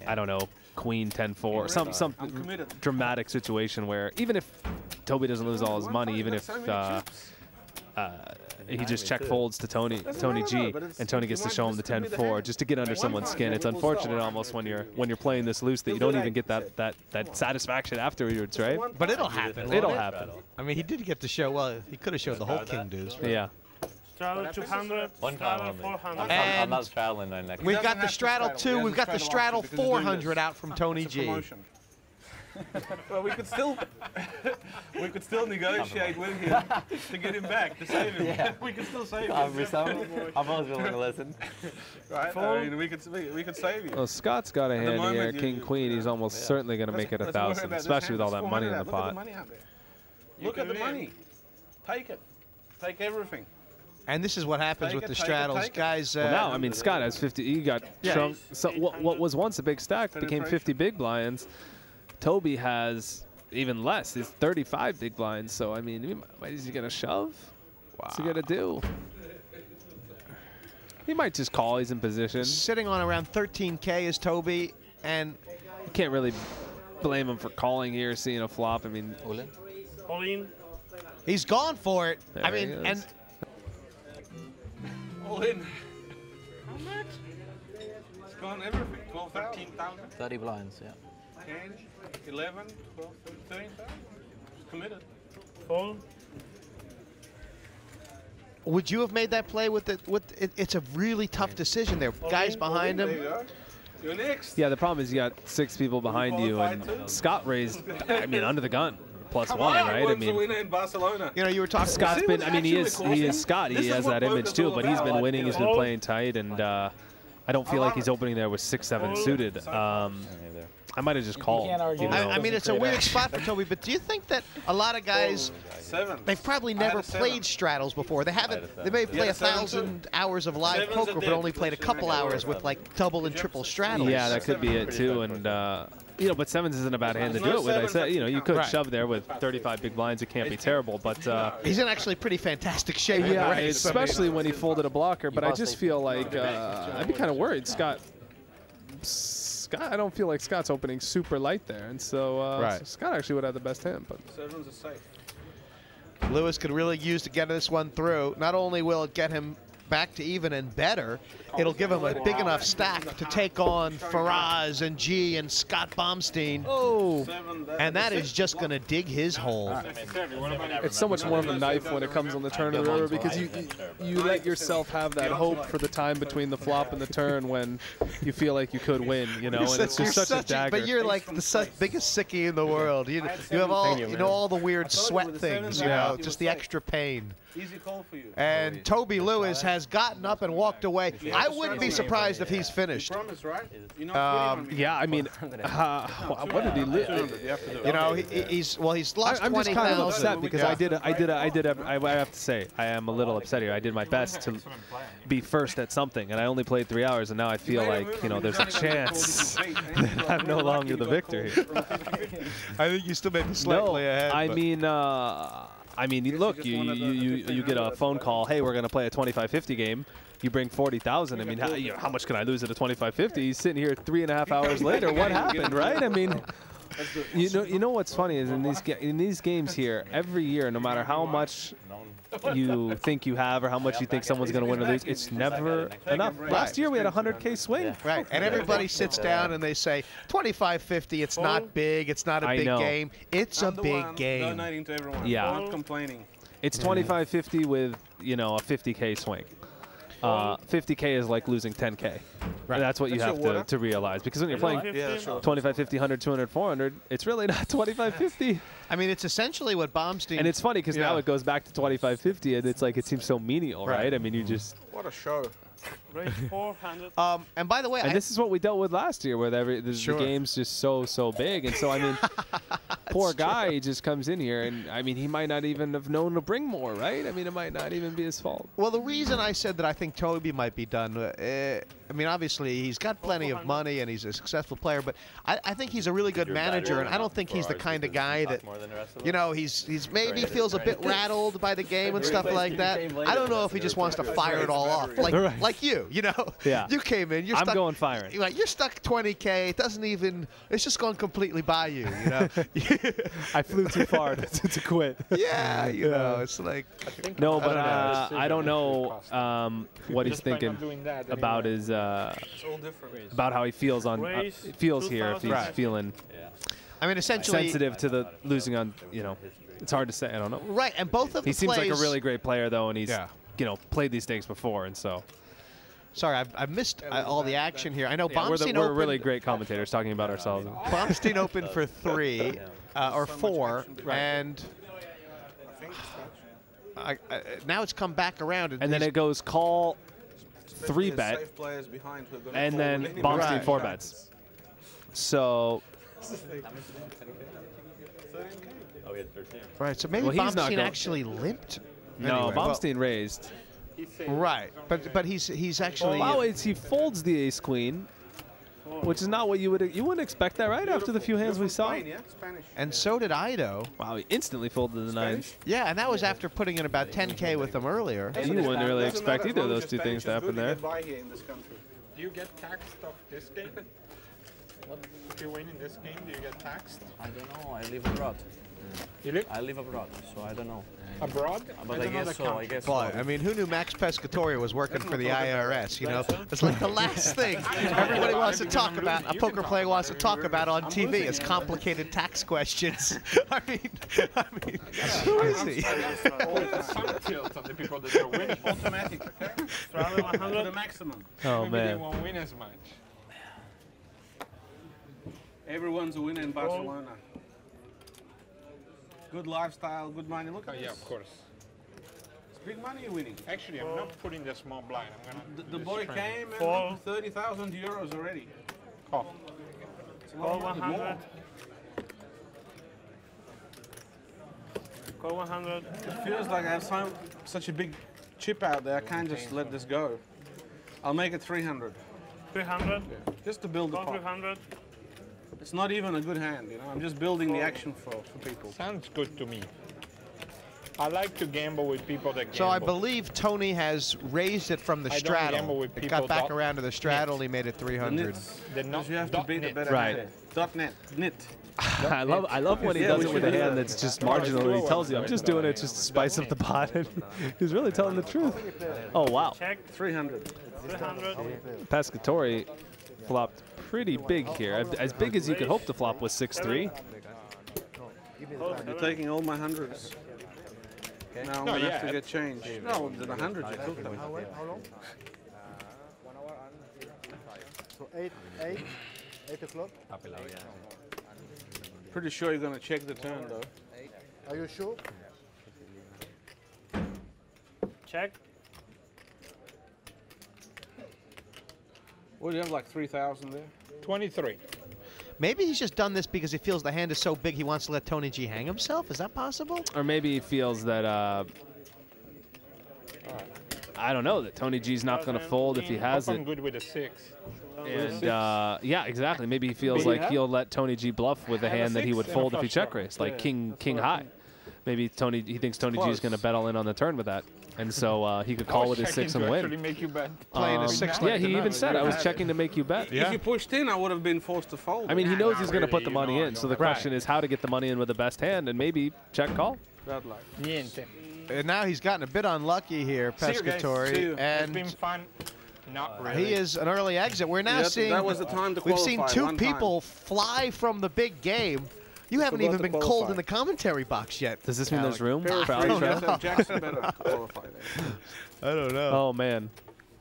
I don't know, Queen ten four, or some some dramatic situation where even if Toby doesn't lose all his money, even if uh, uh, he just check folds to Tony Tony G, and Tony gets to show him the ten four just to get under someone's skin. It's unfortunate almost when you're when you're playing this loose that you don't even get that that that satisfaction afterwards, right? But it'll happen. It'll happen. I mean, he did get to show. Well, he could have showed the whole king deuce. Yeah. Straddle two hundred. One pound on I'm not straddling that next. We've got the straddle two. We've got the straddle four hundred out from Tony G. Well, we could still we could still negotiate with him to get him back, to save him. Yeah. We could still save I'm him. I'm always willing to listen. Right? I mean, we could we, we could save you. Well, Scott's got a hand here, King Queen. He's almost yeah. certainly going to make it a thousand, especially with all that money in the pot. Look at the money out there. Look at the money. Take it. Take everything. And this is what happens take with it, the straddles, it, guys. Uh, well, now, I mean, Scott has fifty. He got yeah. shrunk. So what, what was once a big stack became fifty big blinds. Toby has even less. He's thirty-five big blinds. So, I mean, is he going to shove? Wow. What's he going to do? He might just call. He's in position. Sitting on around thirteen K is Toby. And you can't really blame him for calling here, seeing a flop. I mean, he's gone for it. There I mean, and. All in. How much? It's gone everything. twelve, thirteen thousand. thirty blinds, yeah. ten, eleven, twelve, thirteen thousand. It's committed. Fold. Would you have made that play with the, with it? It's a really tough decision there. All Guys in, behind him. You You're next. Yeah, the problem is you got six people behind you, you and two? Scott raised, I mean, under the gun. Plus Come one, on, right? I mean, in Barcelona. You know, you were talking. Scott's been. I mean, he is. He is Scott. He has that image too. But he's been winning. He's been playing tight, and uh, I don't feel like he's opening there with six, seven suited. Um, I might have just called. You know. I mean, it's a weird spot for Toby. But do you think that a lot of guys, they've probably never played straddles before? They haven't. They may play a thousand hours of live poker, but only played a couple hours with like double and triple straddles. Yeah, that could be it too, and. Uh, You know, but sevens isn't a bad hand to do it with. I said, you know, you could right. shove there with thirty-five big blinds. It can't be terrible, but uh, he's in actually pretty fantastic shape. Yeah, right. especially when he folded a blocker. But I just feel like uh, I'd be kind of worried, Scott. Scott, I don't feel like Scott's opening super light there, and so, uh, right. so Scott actually would have the best hand. But sevens are safe. Lewis could really use to get this one through. Not only will it get him back to even and better, it'll give him a big enough stack to take on Faraz and G and Scott Baumstein. Oh, and that is just going to dig his hole. It's so much more of a knife when it comes on the turn of the river because you, you you let yourself have that hope for the time between the flop and the turn when you feel like you could win, you know, and it's just such, such a dagger. But you're like the su biggest sickie in the world. You, you have all you know all the weird sweat things, you know, just the extra pain. Easy call for you. And Toby Lewis has gotten up and walked away. I wouldn't be surprised if he's finished. Um, yeah, I mean, uh, what did he live? You know, he, he's well, he's lost twenty thousand. I'm just kind of upset because I did, a, I did, a, I did. A, I, I have to say, I am a little upset here. I did my best to be first at something, and I only played three hours, and now I feel like you know there's a chance that I'm no longer the victor here. I think you still may be slightly no, ahead. I mean. Uh, I mean, look, you, you, you, you get a phone call, hey, we're going to play a twenty-five fifty game. You bring forty thousand. I mean, how, you know, how much can I lose at a twenty-five fifty? He's sitting here three and a half hours later. What happened, right? I mean, you know, you know what's funny is in these, in these games here, every year, no matter how much you think you have or how much you think someone's going to win or lose, it's never enough. Last year, we had a one hundred K swing. Right, and everybody sits down and they say, twenty-five fifty, it's not big, it's not a big game. It's a big game. Yeah. I'm not complaining. It's twenty-five fifty with, you know, a fifty K swing. Uh, fifty K is like losing ten K. Right. That's what you that's have to, to realize. Because when you're playing twenty-five, fifty, one hundred, two hundred, four hundred, it's really not twenty-five fifty. I mean, it's essentially what Baumstein... And it's funny because yeah. now it goes back to twenty-five fifty, and it's like it seems so menial, right? right? I mean, you just... What a show. um, and by the way... And I this is what we dealt with last year, where every, the, sure. the game's just so, so big. And so, I mean, poor guy he just comes in here, and, I mean, he might not even have known to bring more, right? I mean, it might not even be his fault. Well, the reason I said that I think Toby might be done, uh, I mean, obviously, he's got plenty of money, and he's a successful player, but I, I think he's a really good manager, and I don't think he's the kind of guy that, you know, he's he's maybe feels a bit rattled by the game and stuff like that. I don't know if he just wants to fire it all off. Like, like you, you know? Yeah. You came in, you're stuck. I'm going firing. You're stuck twenty K, it doesn't even, it's just gone completely by you, you know? I flew too far to, to quit. Yeah, you know, it's like. No, but uh, I don't know um, what he's thinking about his, uh, about how he feels on, uh, feels here, if he's feeling I mean, essentially sensitive to the losing on, you know, it's hard to say, I don't know. Right, and both of the He seems like a really great player, though, and he's, yeah. you know, played these things before, and so. Sorry, I've, I've missed uh, all the action here. I know yeah, Baumstein we're the, we're opened really great commentators talking about ourselves. Baumstein opened for three uh, or four, and I, I, now it's come back around. And, and then it goes call, three bet, and then Baumstein right. four bets. So. Right, so maybe well, Baumstein actually limped. No, anyway, Baumstein well, raised. Right, but but he's he's actually. Wow, well, he folds the ace queen, which is not what you would you wouldn't expect that right Beautiful. after the few hands Beautiful we saw. Spain, yeah? And yeah. so did Aido. Wow, he instantly folded the nines. Yeah, and that was after putting in about ten K with them earlier. You wouldn't really expect either of those two Spanish things to happen there. Do you get taxed off this game? What, if you win in this game, do you get taxed? I don't know. I live abroad. You live? I live abroad, so I don't know. Abroad? But I guess so, I guess so. I mean, who knew Max Pescatori was working for the I R S, you know? It's like the last thing everybody wants to talk about, a poker player wants to talk about on T V is complicated tax questions. I mean, I mean, who is he? Oh, man. Everyone's a winner in Barcelona. Good lifestyle, good money. Look at oh, yeah, this. Yeah, of course. It's big money you're winning. Actually, I'm oh. not putting the small blind. I'm gonna the the boy trend. came and oh. thirty thousand euros already. Oh. Call one hundred. Call one hundred. It feels like I have some, such a big chip out there. I can't just let this go. I'll make it three hundred. three hundred? Yeah. Just to build the pot. three hundred. It's not even a good hand, you know. I'm just building the action for, for people. Sounds good to me. I like to gamble with people that gamble. So I believe Tony has raised it from the I straddle. With it got back around to the straddle. Net. He made it three hundred. The not, you have to beat net. a better right. hand. Dot net. Knit. Dot I love. I love when he yeah, does it with a hand that. that's just marginal. He tells you, "I'm just doing it just to spice up the pot." He's really telling the truth. Oh wow. Check. three hundred. three hundred. Pescatori flopped pretty big here, as big as you could hope to flop was six three. You're taking all my hundreds. Okay. Now I'm no, going to yeah. have to get change. No, the hundreds you took them. How long? So eight, eight, eight o'clock. Pretty sure you're going to check the turn, though. Are you sure? check. What do you have, like three thousand there? twenty-three. Maybe he's just done this because he feels the hand is so big he wants to let Tony G hang himself. Is that possible? Or maybe he feels that, uh, right. I don't know, that Tony G's not going to fold if he has it. I'm good with a six. And, uh, yeah, exactly. Maybe he feels like he'll let Tony G bluff with a hand that he would fold if he check raised, like king king high. Maybe Tony he thinks Tony G is going to bet all in on the turn with that. And so uh, he could call it a six and win. Make you bet. Um, a six yeah, he even said, I was checking to make you bet. Yeah. If you pushed in, I would have been forced to fold. I mean, he knows he's going to put the money in. So the question is how to get the money in with the best hand and maybe check call. And now he's gotten a bit unlucky here, Pescatori. It's been fun. Not really. He is an early exit. We're now seeing, that was the time to qualify. We've seen two people fly from the big game. You haven't even been qualified. Cold in the commentary box yet. Does this mean there's room? For I don't know. Jackson better qualify there. I don't know. Oh, man.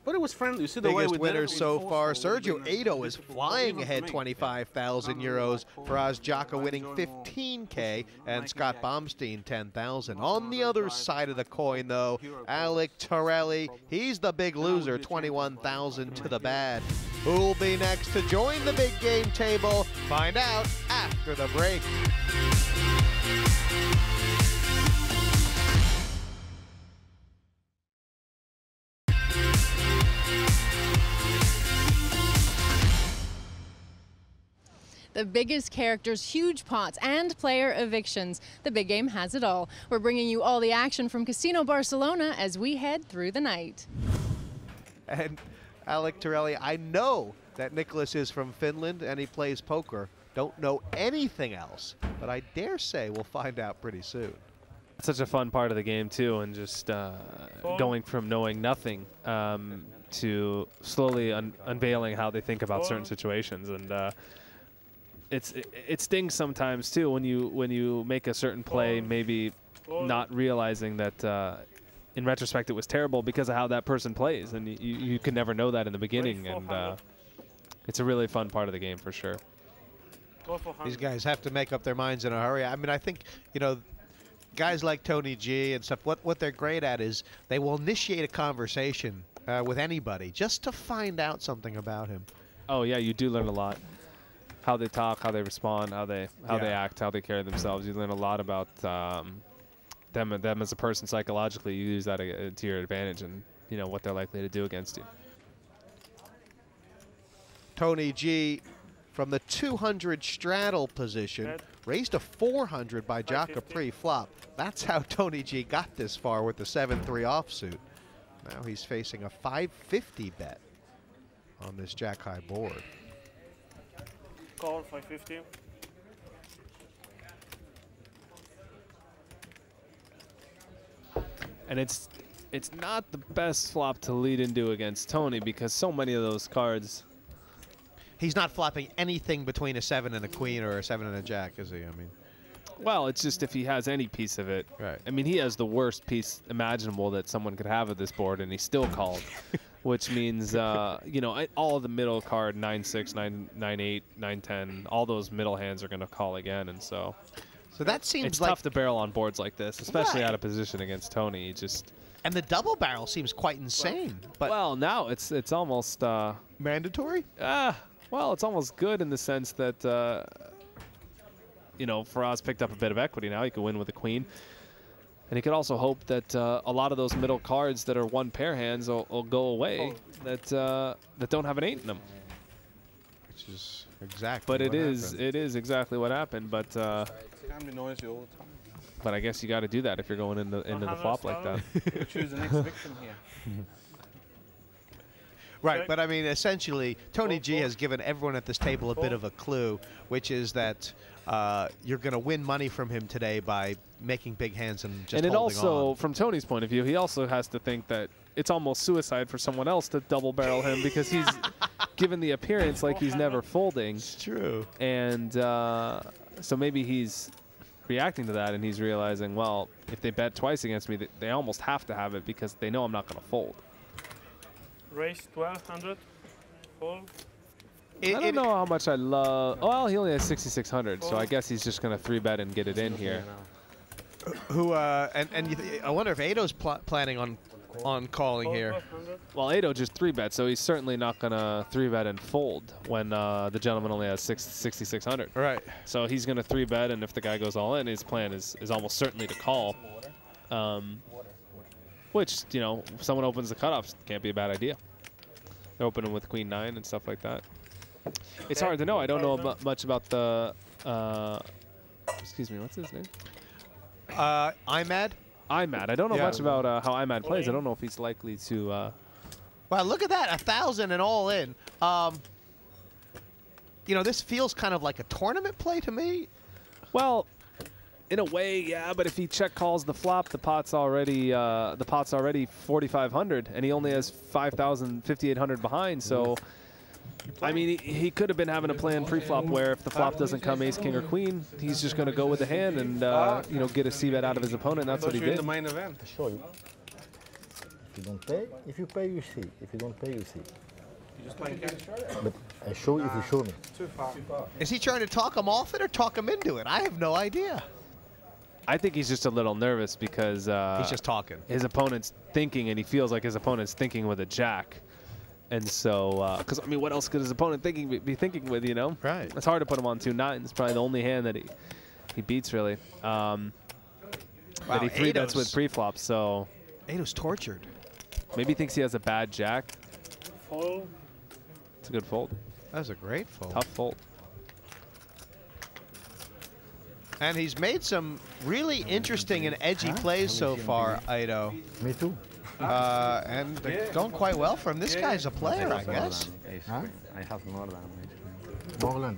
But it was friendly. You see the biggest way winners so far. Sergio Aido is flying ahead twenty-five thousand euros. Faraz Jaka winning fifteen K and Scott Baumstein ten thousand. On the other side of the coin, though, Alec Torelli, he's the big loser, twenty-one thousand to the bad. Who'll be next to join the big game table? Find out after the break. The biggest characters, huge pots, and player evictions. The big game has it all. We're bringing you all the action from Casino Barcelona as we head through the night. And Alec Torelli, I know that Niklas is from Finland and he plays poker. Don't know anything else, but I dare say we'll find out pretty soon. It's such a fun part of the game, too, and just uh, going from knowing nothing um, to slowly un unveiling how they think about certain situations. And uh, It's it, it stings sometimes too when you when you make a certain play, maybe not realizing that uh, in retrospect it was terrible because of how that person plays, and you you can never know that in the beginning, and uh, it's a really fun part of the game for sure. These guys have to make up their minds in a hurry. I mean, I think you know. Guys like Tony G and stuff, what, what they're great at is they will initiate a conversation uh, with anybody just to find out something about him. Oh yeah, you do learn a lot. How they talk, how they respond, how they how yeah. they act, how they carry themselves. You learn a lot about um, them them as a person psychologically. You use that uh, to your advantage, and you know what they're likely to do against you. Tony G, from the two hundred straddle position, raised to four hundred by Jaka pre-flop. That's how Tony G got this far with the seven three offsuit. Now he's facing a five fifty bet on this jack high board. Call five fifty. And it's it's not the best flop to lead into against Tony because so many of those cards. He's not flopping anything between a seven and a queen or a seven and a jack, is he? I mean. Well, it's just if he has any piece of it. Right. I mean, he has the worst piece imaginable that someone could have at this board, and he still called. Which means, uh, you know, all the middle card, nine six, nine eight, nine ten, all those middle hands are going to call again. And so so that seems it's like tough to barrel on boards like this, especially right. out of position against Tony. Just And the double barrel seems quite insane. Well, but well now it's it's almost... Uh, mandatory? Uh, well, it's almost good in the sense that, uh, you know, Faraz picked up a bit of equity now. He could win with a queen. And he could also hope that uh, a lot of those middle cards that are one pair hands will, will go away oh. that uh, that don't have an eight in them. Which is exactly. But what it happened. is it is exactly what happened. But uh, but I guess you got to do that if you're going into into the flop like that. We'll choose the next victim here. Right, but I mean, essentially, Tony G has given everyone at this table a bit of a clue, which is that uh, you're going to win money from him today by making big hands and just holding on. And it also, from Tony's point of view, he also has to think that it's almost suicide for someone else to double barrel him because he's given the appearance like he's never folding. It's true. And uh, so maybe he's reacting to that and he's realizing, well, if they bet twice against me, they almost have to have it because they know I'm not going to fold. Raise twelve hundred, fold. It, I don't know how much I love. Well, he only has sixty-six hundred, so I guess he's just going to three bet and get it in here. Who uh, and and you th I wonder if Aido's pl planning on on calling here. Well, Aido just three bet, so he's certainly not gonna three bet and fold when uh, the gentleman only has six sixty-six hundred. Right. So he's gonna three bet, and if the guy goes all in, his plan is is almost certainly to call. Um, which, you know, if someone opens the cutoffs, can't be a bad idea. They're opening with queen nine and stuff like that. It's hard to know. I don't know ab much about the. Uh, excuse me. What's his name? Uh, Imad. Imad. I don't know yeah. much about uh, how Imad plays. I don't know if he's likely to. Uh, wow! Look at that, a thousand and all in. Um, you know, this feels kind of like a tournament play to me. Well, in a way, yeah. But if he check calls the flop, the pot's already uh, the pot's already forty-five hundred, and he only has five thousand, fifty-eight hundred behind. So. I mean, he, he could have been having a plan pre-flop where if the flop doesn't come ace, king, or queen, he's just going to go with the hand and uh, you know, get a c-bet out of his opponent. That's what he did. The main event. Show you. If you don't pay, if you pay, you see. If you don't pay, you see. You just playing cash. But I show you if you show me. Too far. Is he trying to talk him off it or talk him into it? I have no idea. I think he's just a little nervous because uh, he's just talking. His opponent's thinking, and he feels like his opponent's thinking with a jack. And so, because, uh, I mean, what else could his opponent thinking be thinking with, you know? Right. It's hard to put him on two nines. It's probably the only hand that he, he beats, really. Um, wow, that he three bets with pre-flop, so. Aido's tortured. Maybe he thinks he has a bad jack. Fold. It's a good fold. That was a great fold. Tough fold. And he's made some really interesting and edgy huh? plays so far, Aido. Me too. Uh, and they're going quite well for him. This guy's a player, I guess. Huh? I have more than eight. More than?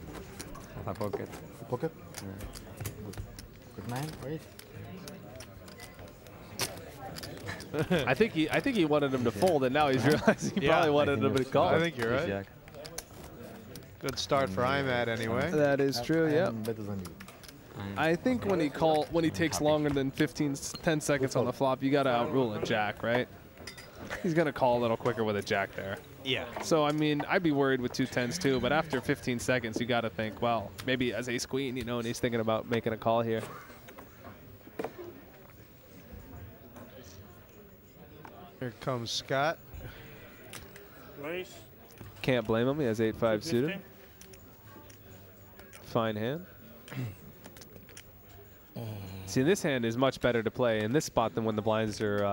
A pocket. A pocket? Yeah. Good man, right? I think he, I think he wanted him to fold, and now he's realizing he yeah, probably wanted him to call. I think you're right. Good start for Imad, anyway. That is true, yeah. I think when he call when he takes longer than fifteen, ten seconds on the flop, you gotta outrule a jack, right? He's gonna call a little quicker with a jack there. Yeah. So I mean, I'd be worried with two tens too, but after fifteen seconds, you gotta think, well, maybe as ace queen, you know, and he's thinking about making a call here. Here comes Scott. Race. Can't blame him. He has eight five suited. Fine hand. See, this hand is much better to play in this spot than when the blinds are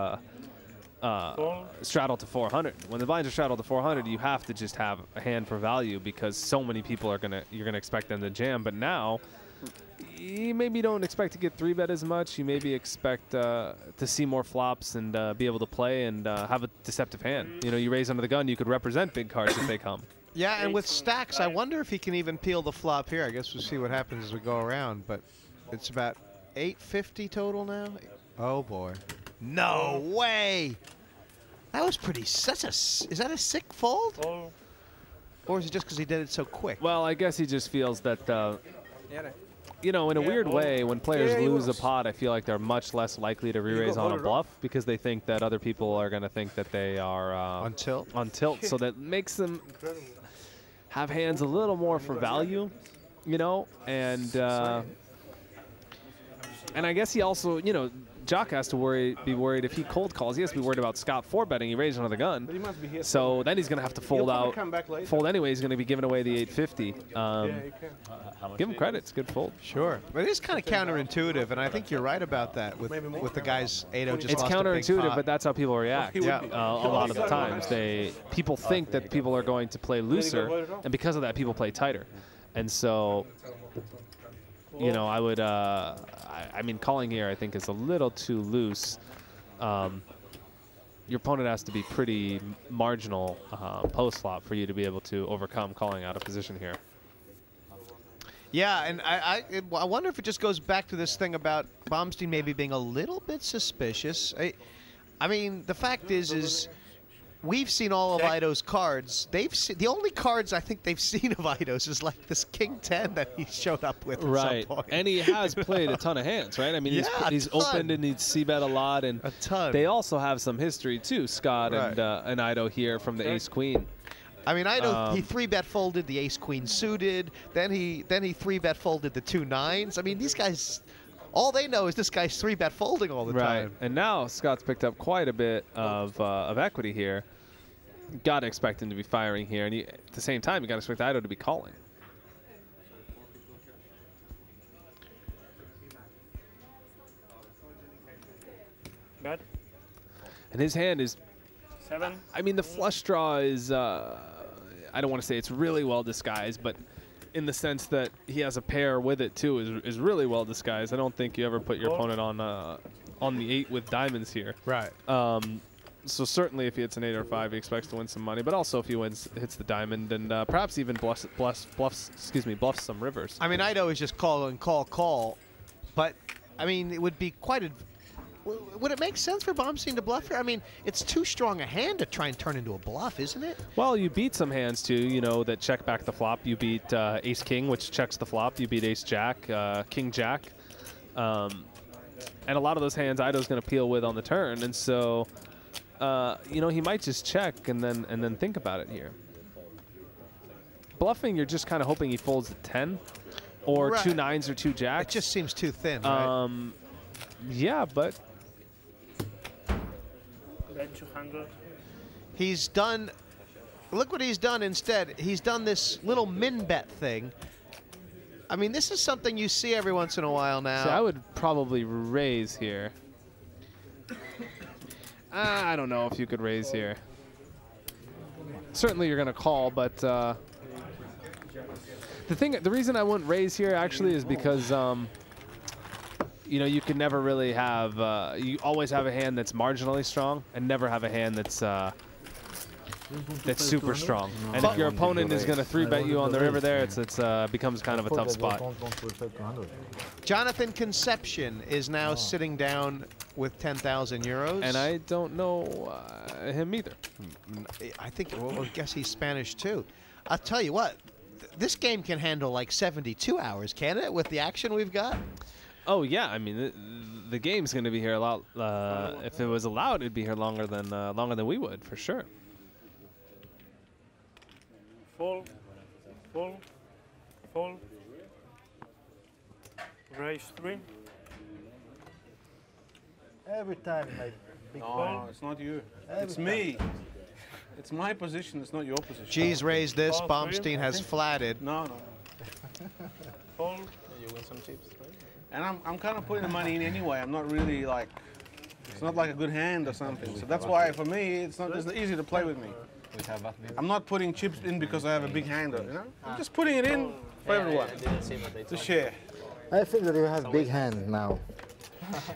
uh, uh, straddled to four hundred. When the blinds are straddled to four hundred, you have to just have a hand for value because so many people are gonna you're gonna expect them to jam. But now, you maybe don't expect to get three bet as much. You maybe expect uh, to see more flops and uh, be able to play and uh, have a deceptive hand. You know, you raise under the gun, you could represent big cards if they come. Yeah, and with stacks, I wonder if he can even peel the flop here. I guess we'll see what happens as we go around. But it's about eight fifty total now. Oh boy! No way! That was pretty. That's a. Is that a sick fold? Oh. Or is it just because he did it so quick? Well, I guess he just feels that. Uh, you know, in a yeah, weird oh. way, when players yeah, lose was. a pot, I feel like they're much less likely to re-raise on a bluff off. because they think that other people are going to think that they are uh, on tilt. On tilt, so that makes them have hands a little more for value, you know, and. Uh, And I guess he also, you know, Jock has to worry, be worried if he cold calls. He has to be worried about Scott four betting. He raised another gun, so then he's going to have to fold out. Fold anyway. He's going to be giving away the eight fifty. Um, uh, give him credit. It's a good fold. Sure, but it is kind of counterintuitive, and I think you're right about that. With with the guys, Aido just. It's lost counterintuitive, a big pot. But that's how people react. Yeah, uh, a lot of the times they people think that people are going to play looser, and because of that, people play tighter, and so. You know, I would, uh, I, I mean, calling here, I think, is a little too loose. Um, your opponent has to be pretty marginal uh, post-flop for you to be able to overcome calling out of position here. Yeah, and I, I, it, I wonder if it just goes back to this thing about Baumstein maybe being a little bit suspicious. I, I mean, the fact is, is we've seen all of Aido's cards. They've se the only cards I think they've seen of Aido's is like this king ten that he showed up with. Right, at some point. And he has played a ton of hands, right? I mean, yeah, he's, he's opened and he's c-bet a lot, and a ton. They also have some history too, Scott right. and uh, and Aido here from the ace queen. I mean, Aido um, he three bet folded the ace queen suited. Then he then he three bet folded the two nines. I mean, these guys. All they know is this guy's three bet folding all the right. time. And now Scott's picked up quite a bit of, uh, of equity here. Got to expect him to be firing here. And he, at the same time, you got to expect Aido to be calling. Bet. And his hand is... Seven. I mean, the flush draw is... Uh, I don't want to say it's really well disguised, but... in the sense that he has a pair with it too is, is really well disguised. I don't think you ever put your opponent on uh, on the eight with diamonds here. Right. Um, so certainly if he hits an eight or five, he expects to win some money. But also if he wins, hits the diamond, and uh, perhaps even bluffs, bluffs, bluffs, excuse me, bluffs some rivers. I mean, I'd always just call and call, call. But I mean, it would be quite a. Would it make sense for Baumstein to bluff here? I mean, it's too strong a hand to try and turn into a bluff, isn't it? Well, you beat some hands, too, you know, that check back the flop. You beat uh, ace-king, which checks the flop. You beat ace-jack, uh, king-jack. Um, and a lot of those hands Aido's going to peel with on the turn. And so, uh, you know, he might just check and then, and then think about it here. Bluffing, you're just kind of hoping he folds the ten or right. two nines or two jacks. It just seems too thin, right? Um, yeah, but... He's done, look what he's done instead. He's done this little min-bet thing. I mean, this is something you see every once in a while now. So I would probably raise here. uh, I don't know if you could raise here. Certainly you're going to call, but uh, the thing, the reason I wouldn't raise here actually is because um, you know, you can never really have, uh, you always have a hand that's marginally strong and never have a hand that's uh, that's super strong. No. And if your opponent is going to three bet you on the river there, it's it's uh, becomes kind of a tough spot. Jonathan Concepción is now oh. sitting down with ten thousand euros. And I don't know uh, him either. I think, well, I guess he's Spanish too. I'll tell you what, th this game can handle like seventy-two hours, can't it, with the action we've got? Oh, yeah. I mean, the, the game's going to be here a lot. Uh, if it was allowed, it'd be here longer than uh, longer than we would, for sure. Full, full, full. Raise three. Every time I big no, ball. It's not you. Every it's time. me. It's my position. It's not your position. G's raised this. Baumstein has flatted. No, no. Full. You win some chips, right? And I'm, I'm kind of putting the money in anyway. I'm not really like, it's not like a good hand or something. So that's why for me, it's not it's easy to play with me. I'm not putting chips in because I have a big hand, you know? I'm just putting it in for everyone to share. I think that you have big hand now.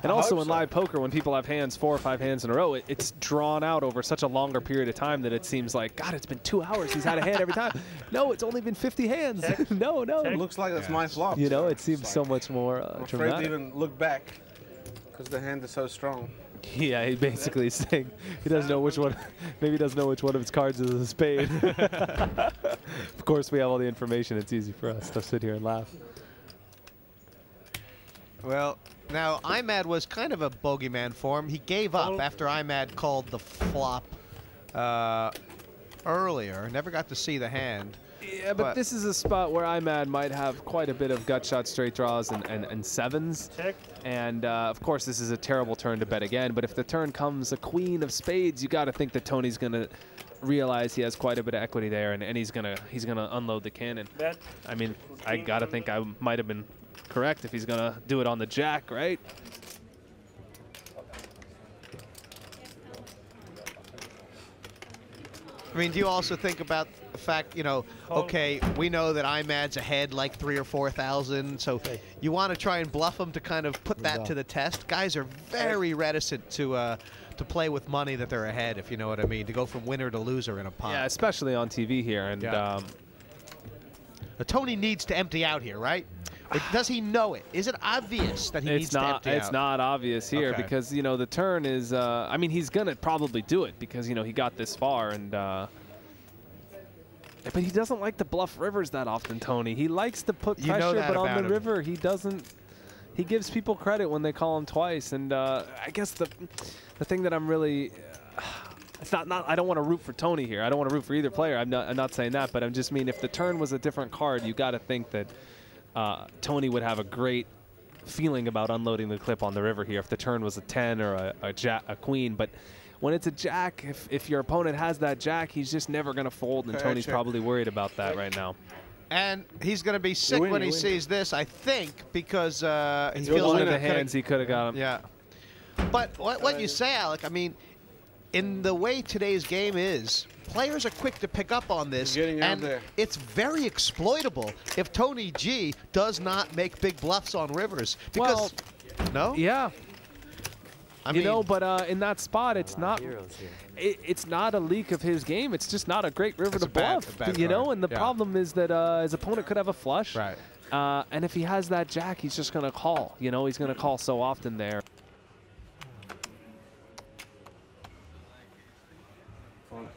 And also in live poker, when people have hands, four or five hands in a row, it, it's drawn out over such a longer period of time that it seems like, God, it's been two hours. He's had a hand every time. No, it's only been fifty hands. no, no. It looks like that's yeah. my flop. You know, it seems like so much more uh, I'm afraid dramatic. to even look back because the hand is so strong. Yeah, he basically is saying he doesn't know which one, maybe he doesn't know which one of his cards is a spade. Of course, we have all the information. It's easy for us to sit here and laugh. Well... Now, Imad was kind of a bogeyman for him. He gave up after Imad called the flop uh, earlier. Never got to see the hand. Yeah, but, but this is a spot where Imad might have quite a bit of gut shot straight draws and, and, and sevens. Check. And, uh, of course, this is a terrible turn to bet again. But if the turn comes a queen of spades, you got to think that Tony's going to realize he has quite a bit of equity there, and, and he's going to he's gonna unload the cannon. Bet. I mean, I got to think I might have been... correct if he's gonna do it on the jack, right? I mean, do you also think about the fact, you know, okay, we know that Imad's ahead like three or four thousand, so you want to try and bluff him to kind of put that to the test. Guys are very reticent to uh, to play with money that they're ahead, if you know what I mean, to go from winner to loser in a pot. Yeah, especially on T V here, and yeah. um, Tony needs to empty out here, right? Or does he know it? Is it obvious that he it's needs not, to empty It's out? not obvious here okay. because, you know, the turn is, uh, I mean, he's going to probably do it because, you know, he got this far. and. Uh, but he doesn't like to bluff rivers that often, Tony. He likes to put pressure, you know but on the him. river, he doesn't. He gives people credit when they call him twice. And uh, I guess the the thing that I'm really, uh, it's not, not I don't want to root for Tony here. I don't want to root for either player. I'm not, I'm not saying that, but I'm just mean if the turn was a different card, you got to think that, Uh, Tony would have a great feeling about unloading the clip on the river here if the turn was a ten or a, a, jack, a queen. But when it's a jack, if, if your opponent has that jack, he's just never going to fold, and Tony's check. Probably worried about that right now. And he's going to be sick win, when he win. sees this, I think, because uh, he feels like the hands he could have got him. Yeah. But what, what you say, Alec, I mean, in the way today's game is, players are quick to pick up on this, and it's very exploitable if Tony G does not make big bluffs on rivers. Because, well, no? Yeah. I mean, you know, but uh, in that spot, it's not it, it's not a leak of his game. It's just not a great river it's to bluff, bad, bad you know? And the yeah. problem is that uh, his opponent could have a flush. Right. Uh, and if he has that jack, he's just going to call. You know, he's going to call so often there.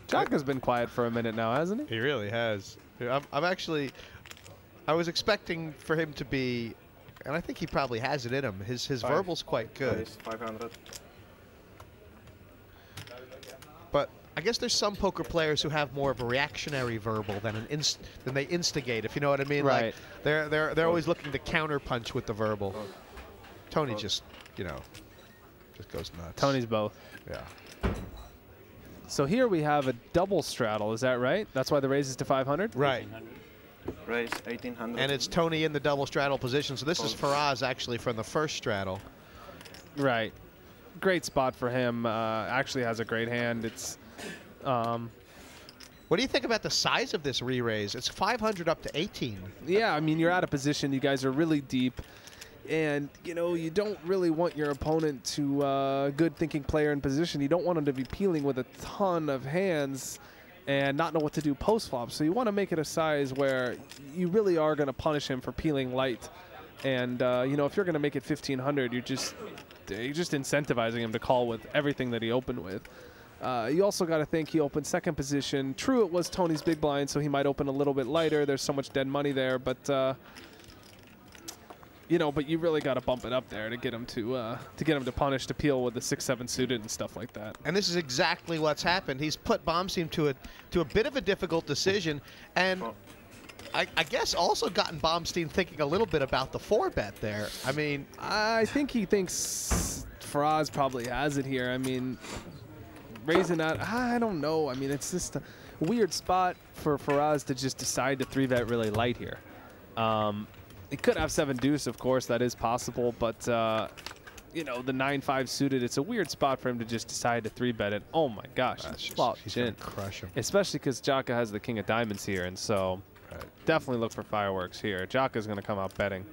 Jaka's been quiet for a minute now, hasn't he? He really has. I'm, I'm actually, I was expecting for him to be, and I think he probably has it in him. His his Five. verbal's quite good. five hundred. But I guess there's some poker players who have more of a reactionary verbal than an inst than they instigate, if you know what I mean. Right. Like they're they're they're always looking to counterpunch with the verbal. Oh. Tony oh. just, you know, just goes nuts. Tony's both. Yeah. So here we have a double straddle, is that right? That's why the raise is to five hundred? Right. Raise eighteen hundred. And it's Tony in the double straddle position, so this is Faraz actually from the first straddle. Right. Great spot for him. Uh, actually has a great hand. It's. Um, what do you think about the size of this re-raise? It's five hundred up to eighteen. Yeah, I mean, you're out of position. You guys are really deep. And, you know, you don't really want your opponent to, uh, good thinking player in position. You don't want him to be peeling with a ton of hands and not know what to do post-flop. So you want to make it a size where you really are going to punish him for peeling light. And, uh, you know, if you're going to make it fifteen hundred, you're just, you're just incentivizing him to call with everything that he opened with. Uh, you also got to think he opened second position. True, it was Tony's big blind, so he might open a little bit lighter. There's so much dead money there, but... Uh, You know, but you really got to bump it up there to get him to uh, to get him to punish to peel with the six seven suited and stuff like that. And this is exactly what's happened. He's put Baumstein to a to a bit of a difficult decision, and I, I guess also gotten Baumstein thinking a little bit about the four bet there. I mean, I think he thinks Faraz probably has it here. I mean, raising that, I don't know. I mean, it's just a weird spot for Faraz to just decide to three bet really light here. Um, He could have seven deuce, of course, that is possible, but uh, you know, the nine five suited, it's a weird spot for him to just decide to three bet it. Oh my gosh, uh, he's, he's gonna crush him. Especially because Jaka has the king of diamonds here, and so right. definitely look for fireworks here. Jaka's gonna come out betting,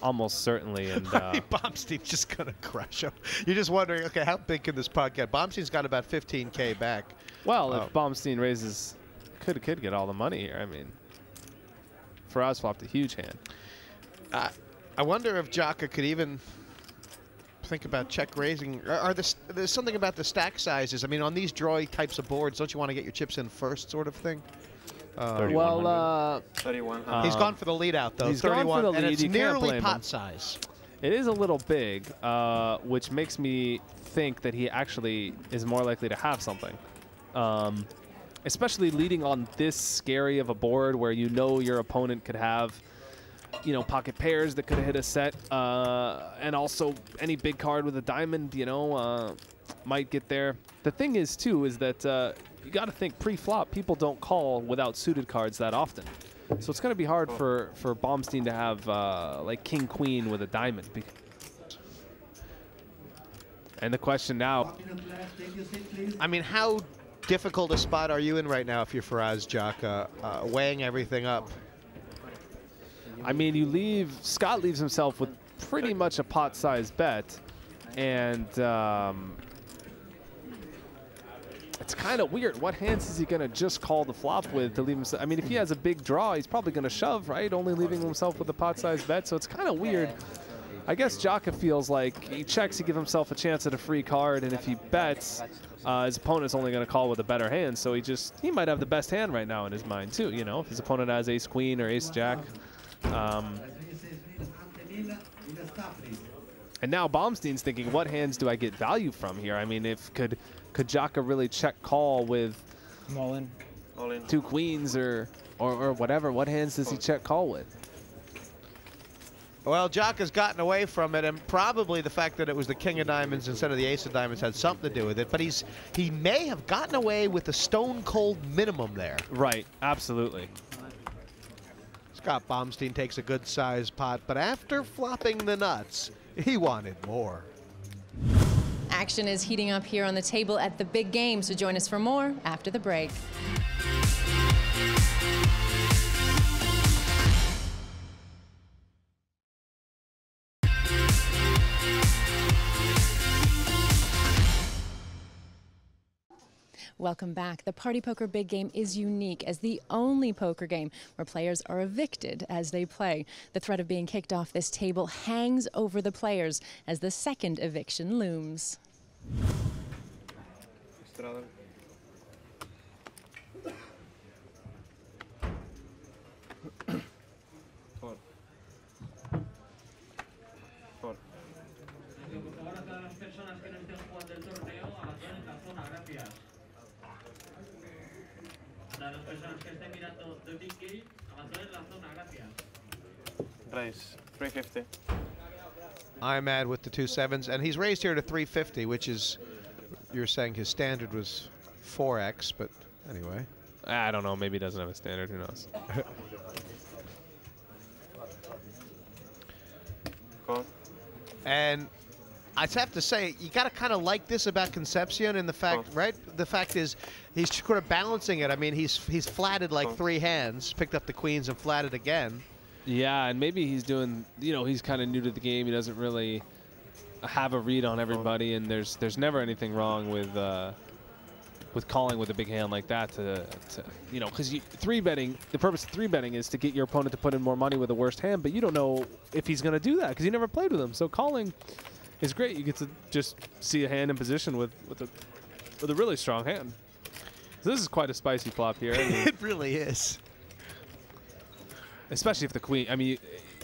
almost certainly. And uh, Baumstein's just gonna crush him. You're just wondering, okay, how big can this pot get? Baumstein's got about fifteen K back. Well, um, if Baumstein raises, could could get all the money here. I mean, Faraz flopped a huge hand. Uh, I wonder if Jaka could even think about check raising. Are, are this, there's something about the stack sizes. I mean, on these drawy types of boards, don't you want to get your chips in first, sort of thing? Uh, well, uh, thirty-one hundred. He's gone for the lead out though. He's thirty-one, gone for the lead. And it's you nearly pot him. size. It is a little big, uh, which makes me think that he actually is more likely to have something. Um, especially leading on this scary of a board where you know your opponent could have, you know, pocket pairs that could have hit a set, uh, and also any big card with a diamond, you know, uh, might get there. The thing is, too, is that uh, you got to think pre-flop, people don't call without suited cards that often. So it's going to be hard for, for Baumstein to have, uh, like, king-queen with a diamond. And the question now... I mean, how difficult a spot are you in right now if you're Faraz Jaka, uh, weighing everything up? I mean, you leave, Scott leaves himself with pretty much a pot-sized bet, and um, it's kind of weird. What hands is he going to just call the flop with to leave himself? I mean, if he has a big draw, he's probably going to shove, right? Only leaving himself with a pot-sized bet, so it's kind of weird. I guess Jaka feels like he checks, he gives himself a chance at a free card, and if he bets, uh, his opponent's only going to call with a better hand, so he just, he might have the best hand right now in his mind, too, you know, if his opponent has ace-queen or ace-jack. Um, and now Baumstein's thinking, what hands do I get value from here? I mean, if could could Jaka really check call with all in. All in. two queens or, or or whatever? What hands does he check call with? Well, Jaka's gotten away from it, and probably the fact that it was the king of diamonds instead of the ace of diamonds had something to do with it, but he's he may have gotten away with the stone-cold minimum there. Right, absolutely. Scott Baumstein takes a good-sized pot, but after flopping the nuts, he wanted more. Action is heating up here on the table at the Big Game, so join us for more after the break. Welcome back. The Party Poker Big Game is unique as the only poker game where players are evicted as they play. The threat of being kicked off this table hangs over the players as the second eviction looms. Raise three fifty. Imad with the two sevens, and he's raised here to three fifty, which is, you're saying his standard was four X, but anyway. I don't know. Maybe he doesn't have a standard. Who knows? Call. And I have to say, you got to kind of like this about Concepción, and the fact, oh. right? The fact is, he's sort of balancing it. I mean, he's he's flatted like oh. three hands, picked up the queens and flatted again. Yeah, and maybe he's doing, you know, he's kind of new to the game. He doesn't really have a read on everybody, and there's there's never anything wrong with uh, with calling with a big hand like that. To, to you know, because three betting, the purpose of three betting is to get your opponent to put in more money with the worst hand, but you don't know if he's going to do that because you never played with him. So calling. It's great. You get to just see a hand in position with with a with a really strong hand. So this is quite a spicy flop here. It really is. Especially if the queen. I mean,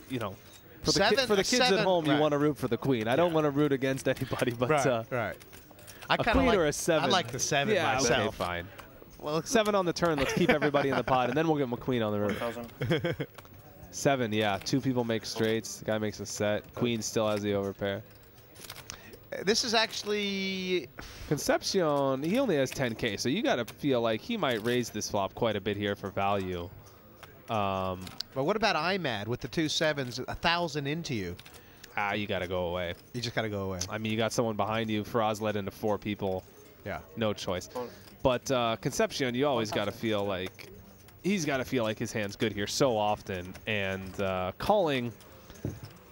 you know, for seven, the ki for the kids seven, at home, right. You want to root for the queen. I yeah. don't want to root against anybody, but right, uh, right. I kind of like or a seven. I like the seven yeah, myself. Okay, fine. Well, seven on the turn. Let's keep everybody in the pot, and then we'll give him a queen on the river. Seven. Yeah, two people make straights. The guy makes a set. Queen still has the overpair. This is actually Concepción. He only has ten K, so you got to feel like he might raise this flop quite a bit here for value. Um, but what about Imad with the two sevens, a thousand into you? Ah, you got to go away. You just got to go away. I mean, you got someone behind you. Faraz led into four people. Yeah, no choice. But uh, Concepción, you always got to feel like he's got to feel like his hand's good here so often, and uh, calling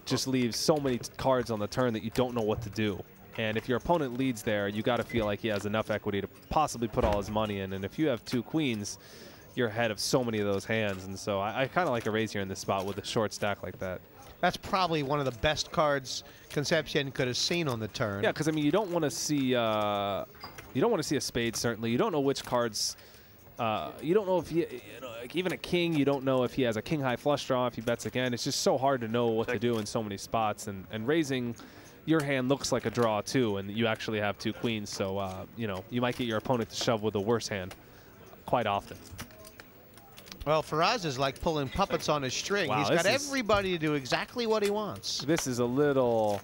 just leaves so many cards on the turn that you don't know what to do. And if your opponent leads there, you got to feel like he has enough equity to possibly put all his money in. And if you have two queens, you're ahead of so many of those hands. And so I, I kind of like a raise here in this spot with a short stack like that. That's probably one of the best cards Concepción could have seen on the turn. Yeah, because I mean, you don't want to see uh, you don't want to see a spade. Certainly, you don't know which cards. Uh, you don't know if he, you know, like even a king, you don't know if he has a king high flush draw, if he bets again. It's just so hard to know what to do in so many spots. And, and raising your hand looks like a draw, too, and you actually have two queens. So, uh, you know, you might get your opponent to shove with a worse hand quite often. Well, Faraz is like pulling puppets on his string. Wow, he's got everybody to do exactly what he wants. This is a little,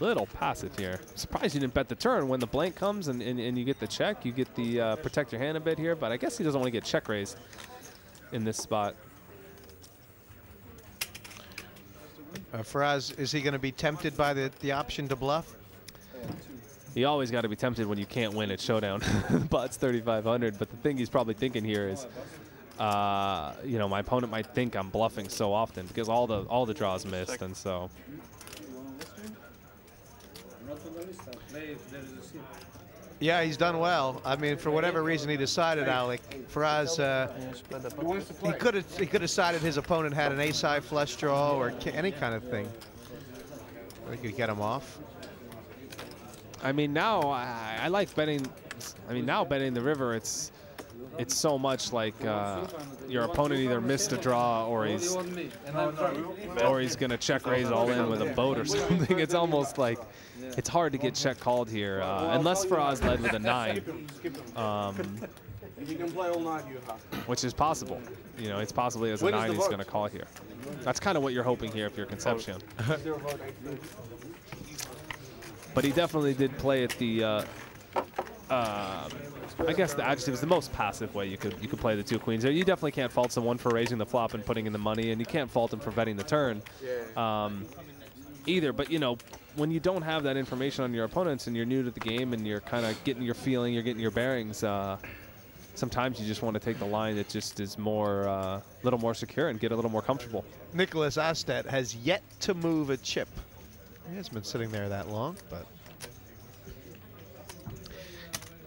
little passive here. I'm surprised you didn't bet the turn. When the blank comes and, and, and you get the check, you get the uh, protect your hand a bit here, but I guess he doesn't want to get check raised in this spot. Uh, Faraz, is he going to be tempted by the, the option to bluff? You always got to be tempted when you can't win at showdown. The pot's thirty-five hundred, but the thing he's probably thinking here is, uh, you know, my opponent might think I'm bluffing so often because all the, all the draws missed, and so... Yeah, he's done well. I mean, for whatever reason, he decided, Alec, Faraz, uh, he could have he could have decided his opponent had an ace high flush draw or any kind of thing. We could get him off. I mean, now I, I like betting. I mean, now betting the river, it's it's so much like uh, your opponent either missed a draw or he's or he's gonna check raise all in with a boat or something. It's almost like it's hard to get check called here, uh, unless Faraz led with a nine. Um, If you can play all night, you have to. Which is possible. You know, it's possibly as a nine he's going to call here. That's kind of what you're hoping here if you're Concepción. But he definitely did play at the, uh, uh, I guess the adjective is the most passive way you could you could play the two queens there. You definitely can't fault someone for raising the flop and putting in the money, and you can't fault him for betting the turn um, either. But, you know, when you don't have that information on your opponents and you're new to the game and you're kind of getting your feeling, you're getting your bearings, uh, sometimes you just want to take the line that just is more, uh, little more secure and get a little more comfortable. Niklas Astedt has yet to move a chip. He hasn't been sitting there that long, but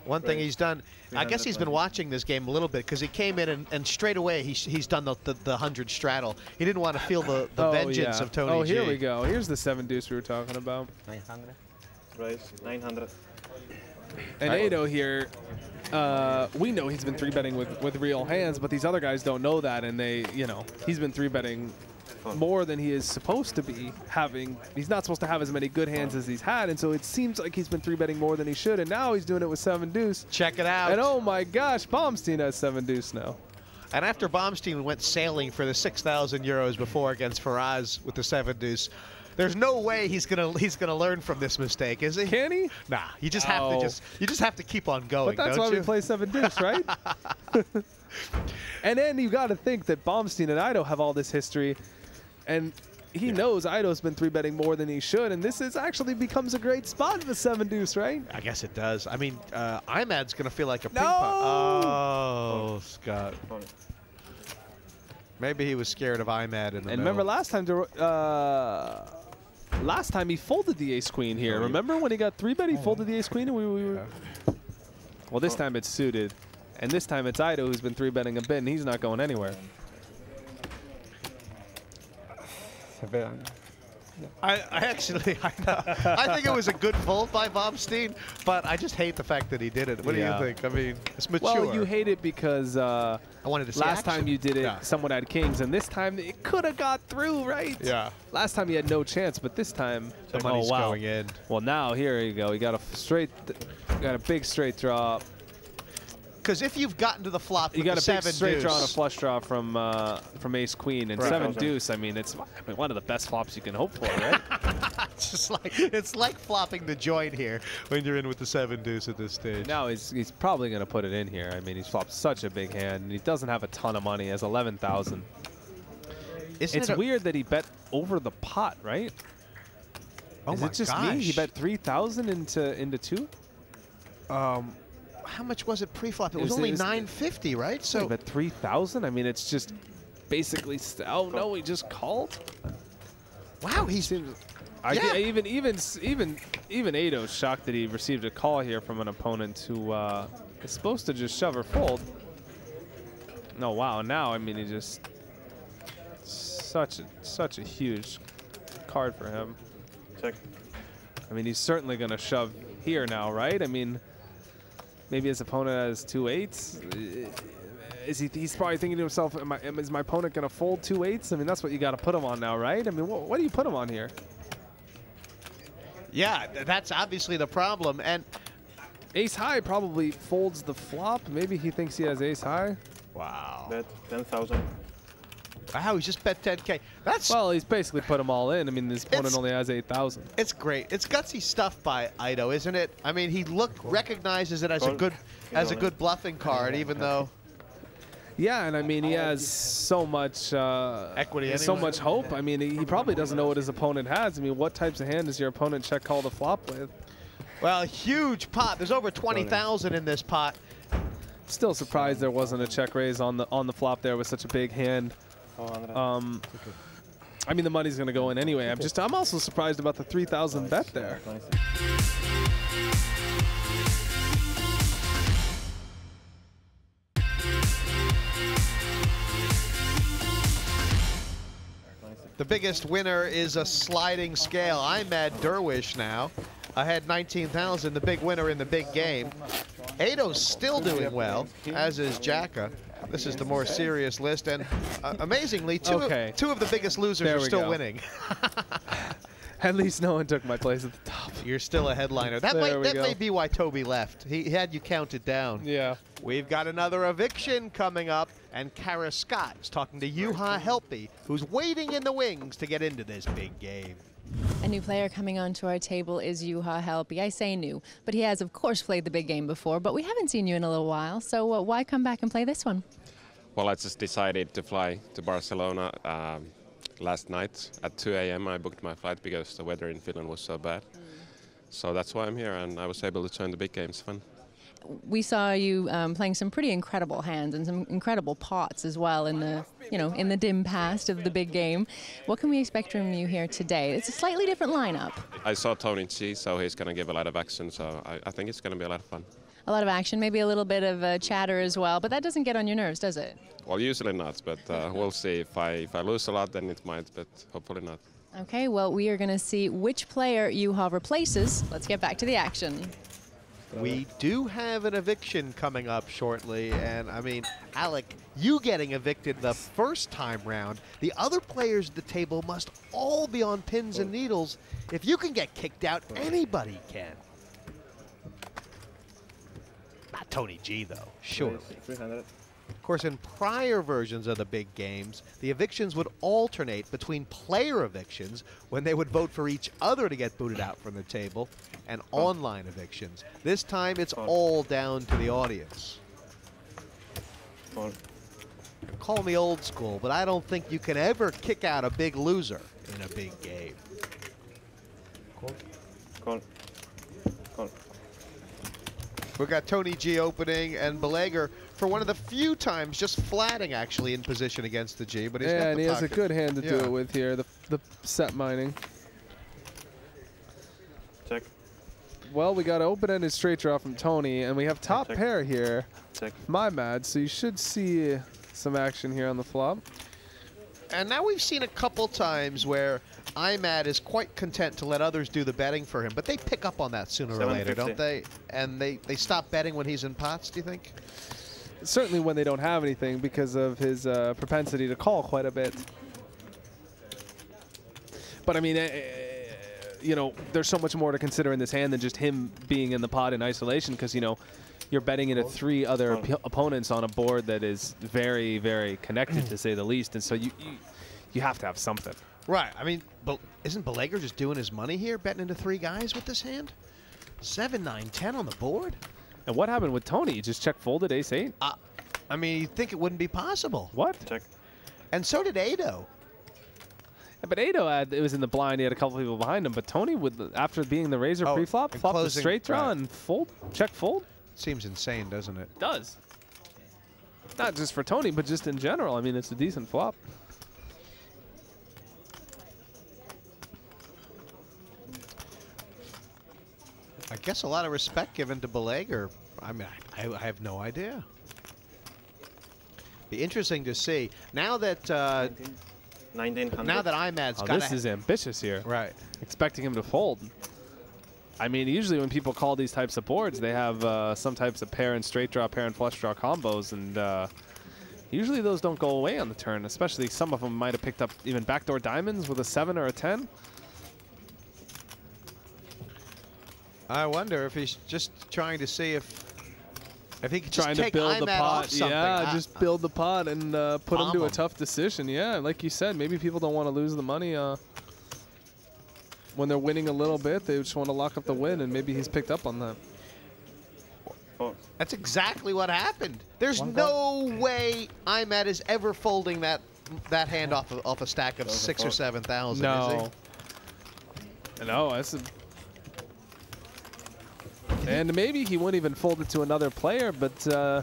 one thing he's done, I guess he's been watching this game a little bit because he came in and, and straight away he's, he's done the, the, the one hundred straddle. He didn't want to feel the, the oh, vengeance yeah. of Tony G. Oh, here G. we go. Here's the seven deuce we were talking about. nine hundred. Right, nine hundred. And Aido here, uh, we know he's been three betting with, with real hands, but these other guys don't know that, and they, you know, he's been three betting more than he is supposed to be having. He's not supposed to have as many good hands as he's had, and so it seems like he's been three betting more than he should, and now he's doing it with seven deuce. Check it out. And oh my gosh, Baumstein has seven deuce now. And after Baumstein went sailing for the six thousand euros before against Faraz with the seven deuce, there's no way he's gonna he's gonna learn from this mistake, is he? Can he? Nah, you just have oh. to just you just have to keep on going. But that's don't why you? we play seven deuce, right? And then you got to think that Baumstein and Aido have all this history. And he yeah. knows Aido's been three betting more than he should, and this is actually becomes a great spot for seven deuce, right? I guess it does. I mean, uh, Imad's gonna feel like a no! ping pong. Oh, oh, Scott. Maybe he was scared of Imad in the And middle. remember last time, uh, last time he folded the ace queen here. Remember when he got three bet, he oh. folded the ace queen, and we, we were. Well, this time it's suited, and this time it's Aido who's been three betting a bit, and he's not going anywhere. I, I actually, I, know. I think it was a good fold by Baumstein, but I just hate the fact that he did it. What yeah. do you think? I mean, it's mature. Well, you hate it because uh, I wanted to see last action. time you did it, yeah. someone had kings, and this time it could have got through, right? Yeah. Last time he had no chance, but this time the money's oh, wow. going in. Well, now here you go. You got a straight, got a big straight draw. Because if you've gotten to the flop, you with got the a seven big straight deuce. draw and a flush draw from uh, from ace queen and right. seven deuce. I mean, it's I mean, one of the best flops you can hope for, right? It's just like it's like flopping the joint here when you're in with the seven deuce at this stage. Now he's he's probably going to put it in here. I mean, he's flopped such a big hand, and he doesn't have a ton of money. He has eleven thousand. It's it weird that he bet over the pot, right? Oh Is my it just gosh. me? He bet three thousand into into two. Um. How much was it pre-flop? It, it was, was only nine fifty, right? So but three thousand. I mean, it's just basically. Oh no, he just called. Wow, he seems. I, yeah. I even even even even Aido's shocked that he received a call here from an opponent who uh, is supposed to just shove or fold. No, wow. Now, I mean, he just such a such a huge card for him. Check. I mean, he's certainly going to shove here now, right? I mean. Maybe his opponent has two eights. Is he? He's probably thinking to himself, am I, "Is my opponent going to fold two eights?" I mean, that's what you got to put him on now, right? I mean, wh what do you put him on here? Yeah, that's obviously the problem. And ace high probably folds the flop. Maybe he thinks he has ace high. Wow. Bet ten thousand. Wow, he's just bet ten K. That's well, he's basically put them all in. I mean, this opponent only has eight thousand. It's great. It's gutsy stuff by Aido, isn't it? I mean, he look recognizes it as a good as a good bluffing card, even though. Yeah, and I mean, he has so much uh, equity, anyway. so much hope. I mean, he probably doesn't know what his opponent has. I mean, what types of hand does your opponent check call the flop with? Well, huge pot. There's over twenty thousand in this pot. Still surprised there wasn't a check raise on the on the flop there with such a big hand. Um, I mean, the money's going to go in anyway. I'm just, I'm also surprised about the three thousand bet there. The biggest winner is a sliding scale. Imad Derwiche now. I had nineteen thousand, the big winner in the big game. Aido's still doing well, as is Jaka. This is the more serious list, and uh, amazingly, two, okay. of, two of the biggest losers are still go. winning. At least no one took my place at the top. You're still a headliner. That, might, that may be why Toby left. He had you counted down. Yeah. We've got another eviction coming up, and Kara Scott is talking to Juha Helppi, who's waiting in the wings to get into this big game. A new player coming onto our table is Juha Helppi. I say new, but he has, of course, played the big game before, but we haven't seen you in a little while, so uh, why come back and play this one? Well, I just decided to fly to Barcelona um, last night. At two A M I booked my flight because the weather in Finland was so bad. Mm. So that's why I'm here, and I was able to turn the big games fun. We saw you um, playing some pretty incredible hands and some incredible pots as well in the, you know, in the dim past of the big game. What can we expect from you here today? It's a slightly different lineup. I saw Tony G, so he's going to give a lot of action, so I, I think it's going to be a lot of fun. A lot of action, maybe a little bit of uh, chatter as well, but that doesn't get on your nerves, does it? Well, usually not, but uh, we'll see. If I, if I lose a lot, then it might, but hopefully not. Okay, well, we are going to see which player Juha replaces. Let's get back to the action. We do have an eviction coming up shortly, and I mean, Alec, you getting evicted the first time round. The other players at the table must all be on pins and needles. If you can get kicked out, anybody can. Not Tony G, though, surely. Of course, in prior versions of the big games, the evictions would alternate between player evictions, when they would vote for each other to get booted out from the table, and online evictions. This time, it's all down to the audience. Call me old school, but I don't think you can ever kick out a big loser in a big game. Call. Call. Call. We've got Tony G opening, and Balaguer, for one of the few times, just flatting actually in position against the G, but he's yeah, got the and he pocket. Has a good hand to yeah. do it with here, the, the set mining. Check. Well, we got an open-ended straight draw from Tony, and we have top Check. Pair here. Check. My mad, so you should see some action here on the flop. And now we've seen a couple times where Imad is quite content to let others do the betting for him, but they pick up on that sooner or later, don't they? And they, they stop betting when he's in pots, do you think? Certainly when they don't have anything, because of his uh, propensity to call quite a bit. But I mean, uh, you know, there's so much more to consider in this hand than just him being in the pot in isolation, because, you know, you're betting into three other op opponents on a board that is very, very connected, to say the least. And so you, you you have to have something. Right. I mean, but isn't Balaguer just doing his money here, betting into three guys with this hand? seven, nine, ten on the board? And what happened with Tony? You just check folded ace eight? Uh, I mean, you'd think it wouldn't be possible. What? Check. And so did Aido. Yeah, but Aido, had, it was in the blind. He had a couple people behind him. But Tony, would, after being the razor oh, pre-flop, flopped the straight draw right. and fold, check fold. Seems insane, doesn't it? It does. Not just for Tony, but just in general. I mean, it's a decent flop. I guess a lot of respect given to Balaguer. I mean, I, I have no idea. Be interesting to see. Now that uh, nineteen hundred. Now that Imad's got this is ambitious here. Right. Expecting him to fold. I mean, usually when people call these types of boards, they have uh, some types of pair and straight draw, pair and flush draw combos, and uh, usually those don't go away on the turn, especially some of them might have picked up even backdoor diamonds with a seven or a ten. I wonder if he's just trying to see if if he can trying just take to build the pot. Yeah, I, just build the pot and uh, put him to a tough decision. Yeah, like you said, maybe people don't want to lose the money. Uh, When they're winning a little bit, they just want to lock up the win, and maybe he's picked up on that. That's exactly what happened. There's One no point. way Imad is ever folding that that hand off of, off a stack of six or seven thousand. No, is he? no, that's. A and maybe he wouldn't even fold it to another player, but uh,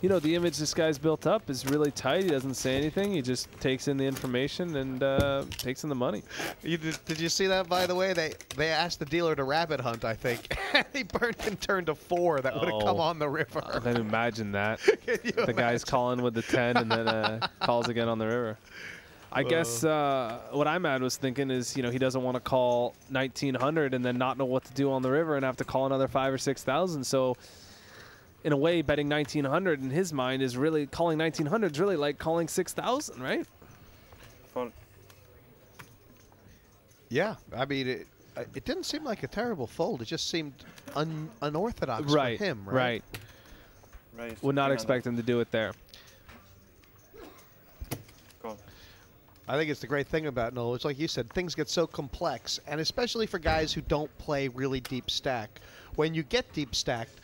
you know, the image this guy's built up is really tight. He doesn't say anything. He just takes in the information and uh, takes in the money. You did, did you see that, by the way? They they asked the dealer to rabbit hunt, I think. He burned and turned to four. That oh, would have come on the river. I can imagine that. Can the imagine? guy's calling with the ten and then uh, calls again on the river. I uh. guess uh, what Imad was thinking is, you know, he doesn't want to call nineteen hundred and then not know what to do on the river and have to call another five or six thousand. So in a way, betting nineteen hundred in his mind is really calling nineteen hundred is really like calling six thousand, right? Yeah, I mean, it, it didn't seem like a terrible fold. It just seemed un unorthodox right, for him, right? Right. raised. Would not yeah, expect no. him to do it there. Go on. I think it's the great thing about Noel. It's like you said, things get so complex, and especially for guys who don't play really deep stack. When you get deep stacked,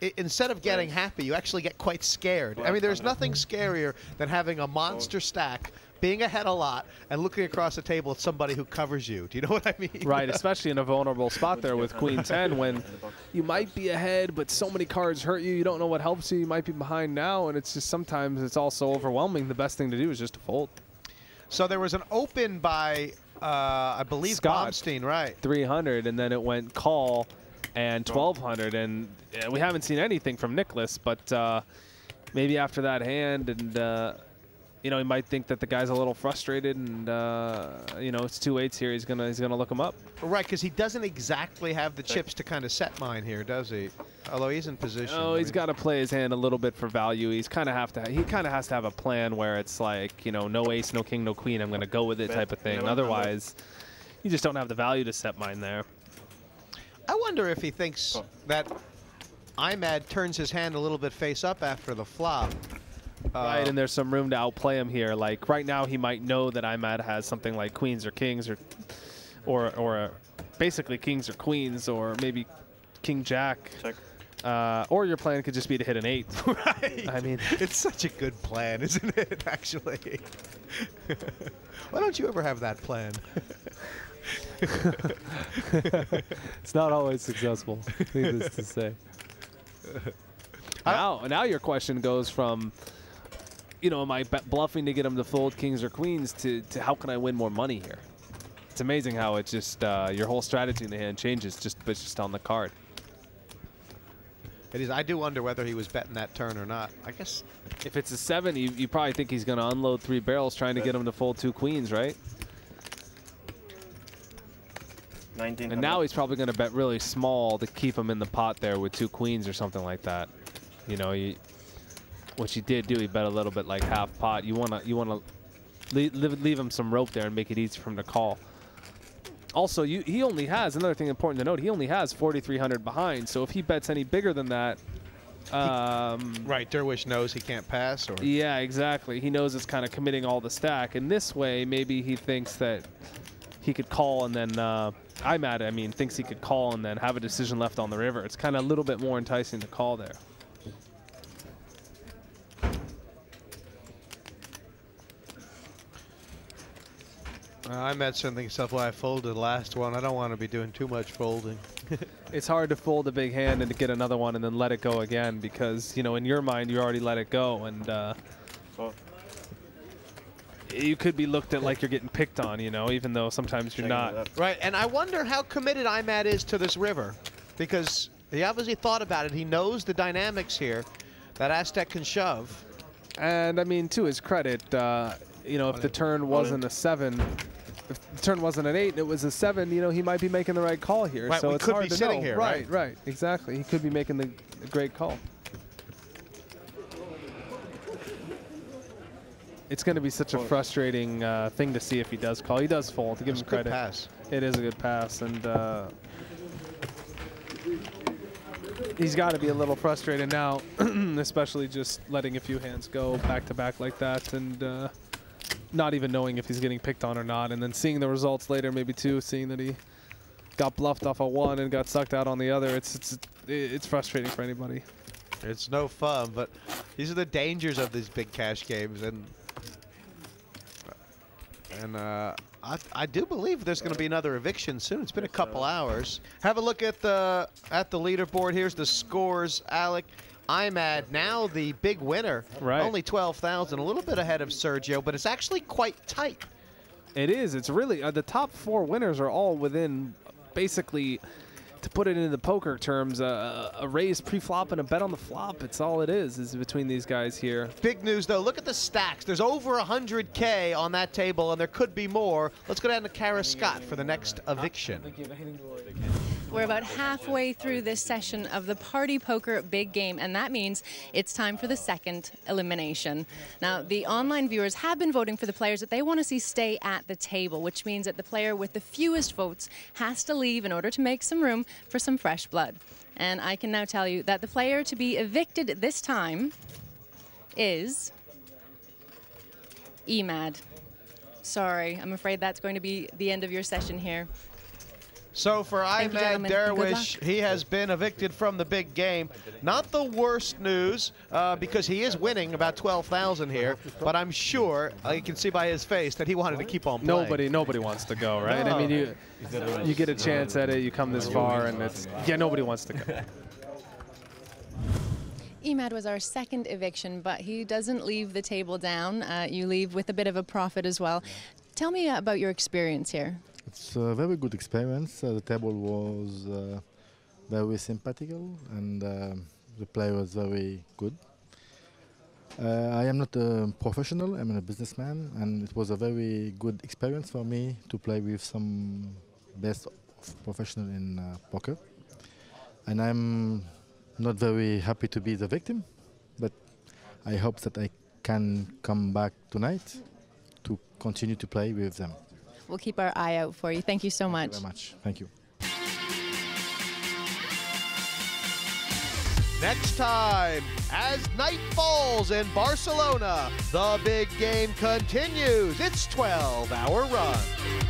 I instead of getting happy, you actually get quite scared. I mean, there's nothing scarier than having a monster stack, being ahead a lot, and looking across the table at somebody who covers you. Do you know what I mean? Right, especially in a vulnerable spot there with queen ten when you might be ahead, but so many cards hurt you. You don't know what helps you. You might be behind now, and it's just sometimes it's all so overwhelming. The best thing to do is just to fold. So there was an open by, uh, I believe, Scott, Baumstein, right? three hundred, and then it went call and twelve hundred, and uh, we haven't seen anything from Niklas, but uh, maybe after that hand, and uh, you know, he might think that the guy's a little frustrated, and uh, you know, it's two eights here. He's gonna he's gonna look him up, right? Because he doesn't exactly have the chips to kind of set mine here, does he? Although he's in position. Oh, he's got to play his hand a little bit for value. He's kind of have to. He kind of has to have a plan where it's like, you know, no ace, no king, no queen. I'm gonna go with it type of thing. Otherwise, you just don't have the value to set mine there. I wonder if he thinks oh. that Imad turns his hand a little bit face up after the flop. Right, uh, and there's some room to outplay him here. Like right now, he might know that Imad has something like queens or kings, or, or, or basically kings or queens, or maybe king jack. Check. Uh, or your plan could just be to hit an eight. Right. I mean, it's such a good plan, isn't it? Actually, why don't you ever have that plan? It's not always successful, needless to say. Now, now your question goes from, you know, am I b bluffing to get him to fold kings or queens to, to how can I win more money here? It's amazing how it just, uh, your whole strategy in the hand changes just, but just on the card. It is. I do wonder whether he was betting that turn or not. I guess if it's a seven, you, you probably think he's going to unload three barrels trying to get him to fold two queens, right? And now he's probably going to bet really small to keep him in the pot there with two queens or something like that. You know, you, what you did do, he bet a little bit like half pot. You want to you want to leave, leave him some rope there and make it easy for him to call. Also, you, he only has, another thing important to note, he only has forty-three hundred behind. So if he bets any bigger than that. Um, right, Derwiche knows he can't pass. Or yeah, exactly. He knows it's kind of committing all the stack. And this way, maybe he thinks that he could call and then... Uh, Imad, I mean, thinks he could call and then have a decision left on the river. It's kind of a little bit more enticing to call there. Uh, Imad certainly himself, well, I folded the last one. I don't want to be doing too much folding. It's hard to fold a big hand and to get another one and then let it go again because, you know, in your mind, you already let it go. And uh, oh. you could be looked at like you're getting picked on, you know, even though sometimes you're not. Right, and I wonder how committed Imad is to this river because he obviously thought about it. He knows the dynamics here that Astedt can shove. And, I mean, to his credit, uh, you know, if the turn wasn't a seven, if the turn wasn't an eight and it was a seven, you know, he might be making the right call here. Right, so it's hard to know. We could be sitting here, right? Right, right, exactly. He could be making the great call. It's going to be such a frustrating uh, thing to see if he does call. He does fold, to give him credit. Pass. It is a good pass, and uh, he's got to be a little frustrated now, especially just letting a few hands go back-to-back like that and uh, not even knowing if he's getting picked on or not, and then seeing the results later maybe too, seeing that he got bluffed off of one and got sucked out on the other. It's, it's, it's frustrating for anybody. It's no fun, but these are the dangers of these big cash games, and and uh, I, I do believe there's going to be another eviction soon. It's been a couple hours. Have a look at the at the leaderboard. Here's the scores, Alec. Imad now the big winner, right? Only twelve thousand, a little bit ahead of Sergio, but it's actually quite tight. It is. It's really uh, the top four winners are all within basically. To put it into the poker terms, uh, a raise pre-flop and a bet on the flop. It's all it is, is between these guys here. Big news, though. Look at the stacks. There's over one hundred K on that table, and there could be more. Let's go down to Kara Scott for the next eviction. We're about halfway through this session of the Party Poker Big Game, and that means it's time for the second elimination. Now, the online viewers have been voting for the players that they want to see stay at the table, which means that the player with the fewest votes has to leave in order to make some room for some fresh blood. And I can now tell you that the player to be evicted this time is Imad. Sorry, I'm afraid that's going to be the end of your session here. So for Imad Derwiche, he has been evicted from the big game. Not the worst news, uh, because he is winning about twelve thousand here, but I'm sure uh, you can see by his face that he wanted to keep on playing. Nobody, nobody wants to go, right? No. I mean, you, you get a chance at it, you come this far, and it's, yeah, nobody wants to go. Imad was our second eviction, but he doesn't leave the table down. Uh, you leave with a bit of a profit as well. Tell me about your experience here. It's a very good experience. Uh, the table was uh, very sympathetical, and uh, the player was very good. Uh, I am not a professional, I'm a businessman, and it was a very good experience for me to play with some best professional in uh, poker. And I'm not very happy to be the victim, but I hope that I can come back tonight to continue to play with them. We'll keep our eye out for you. Thank you so much. Thank you very much. Thank you. Next time, as night falls in Barcelona, the big game continues its twelve-hour run.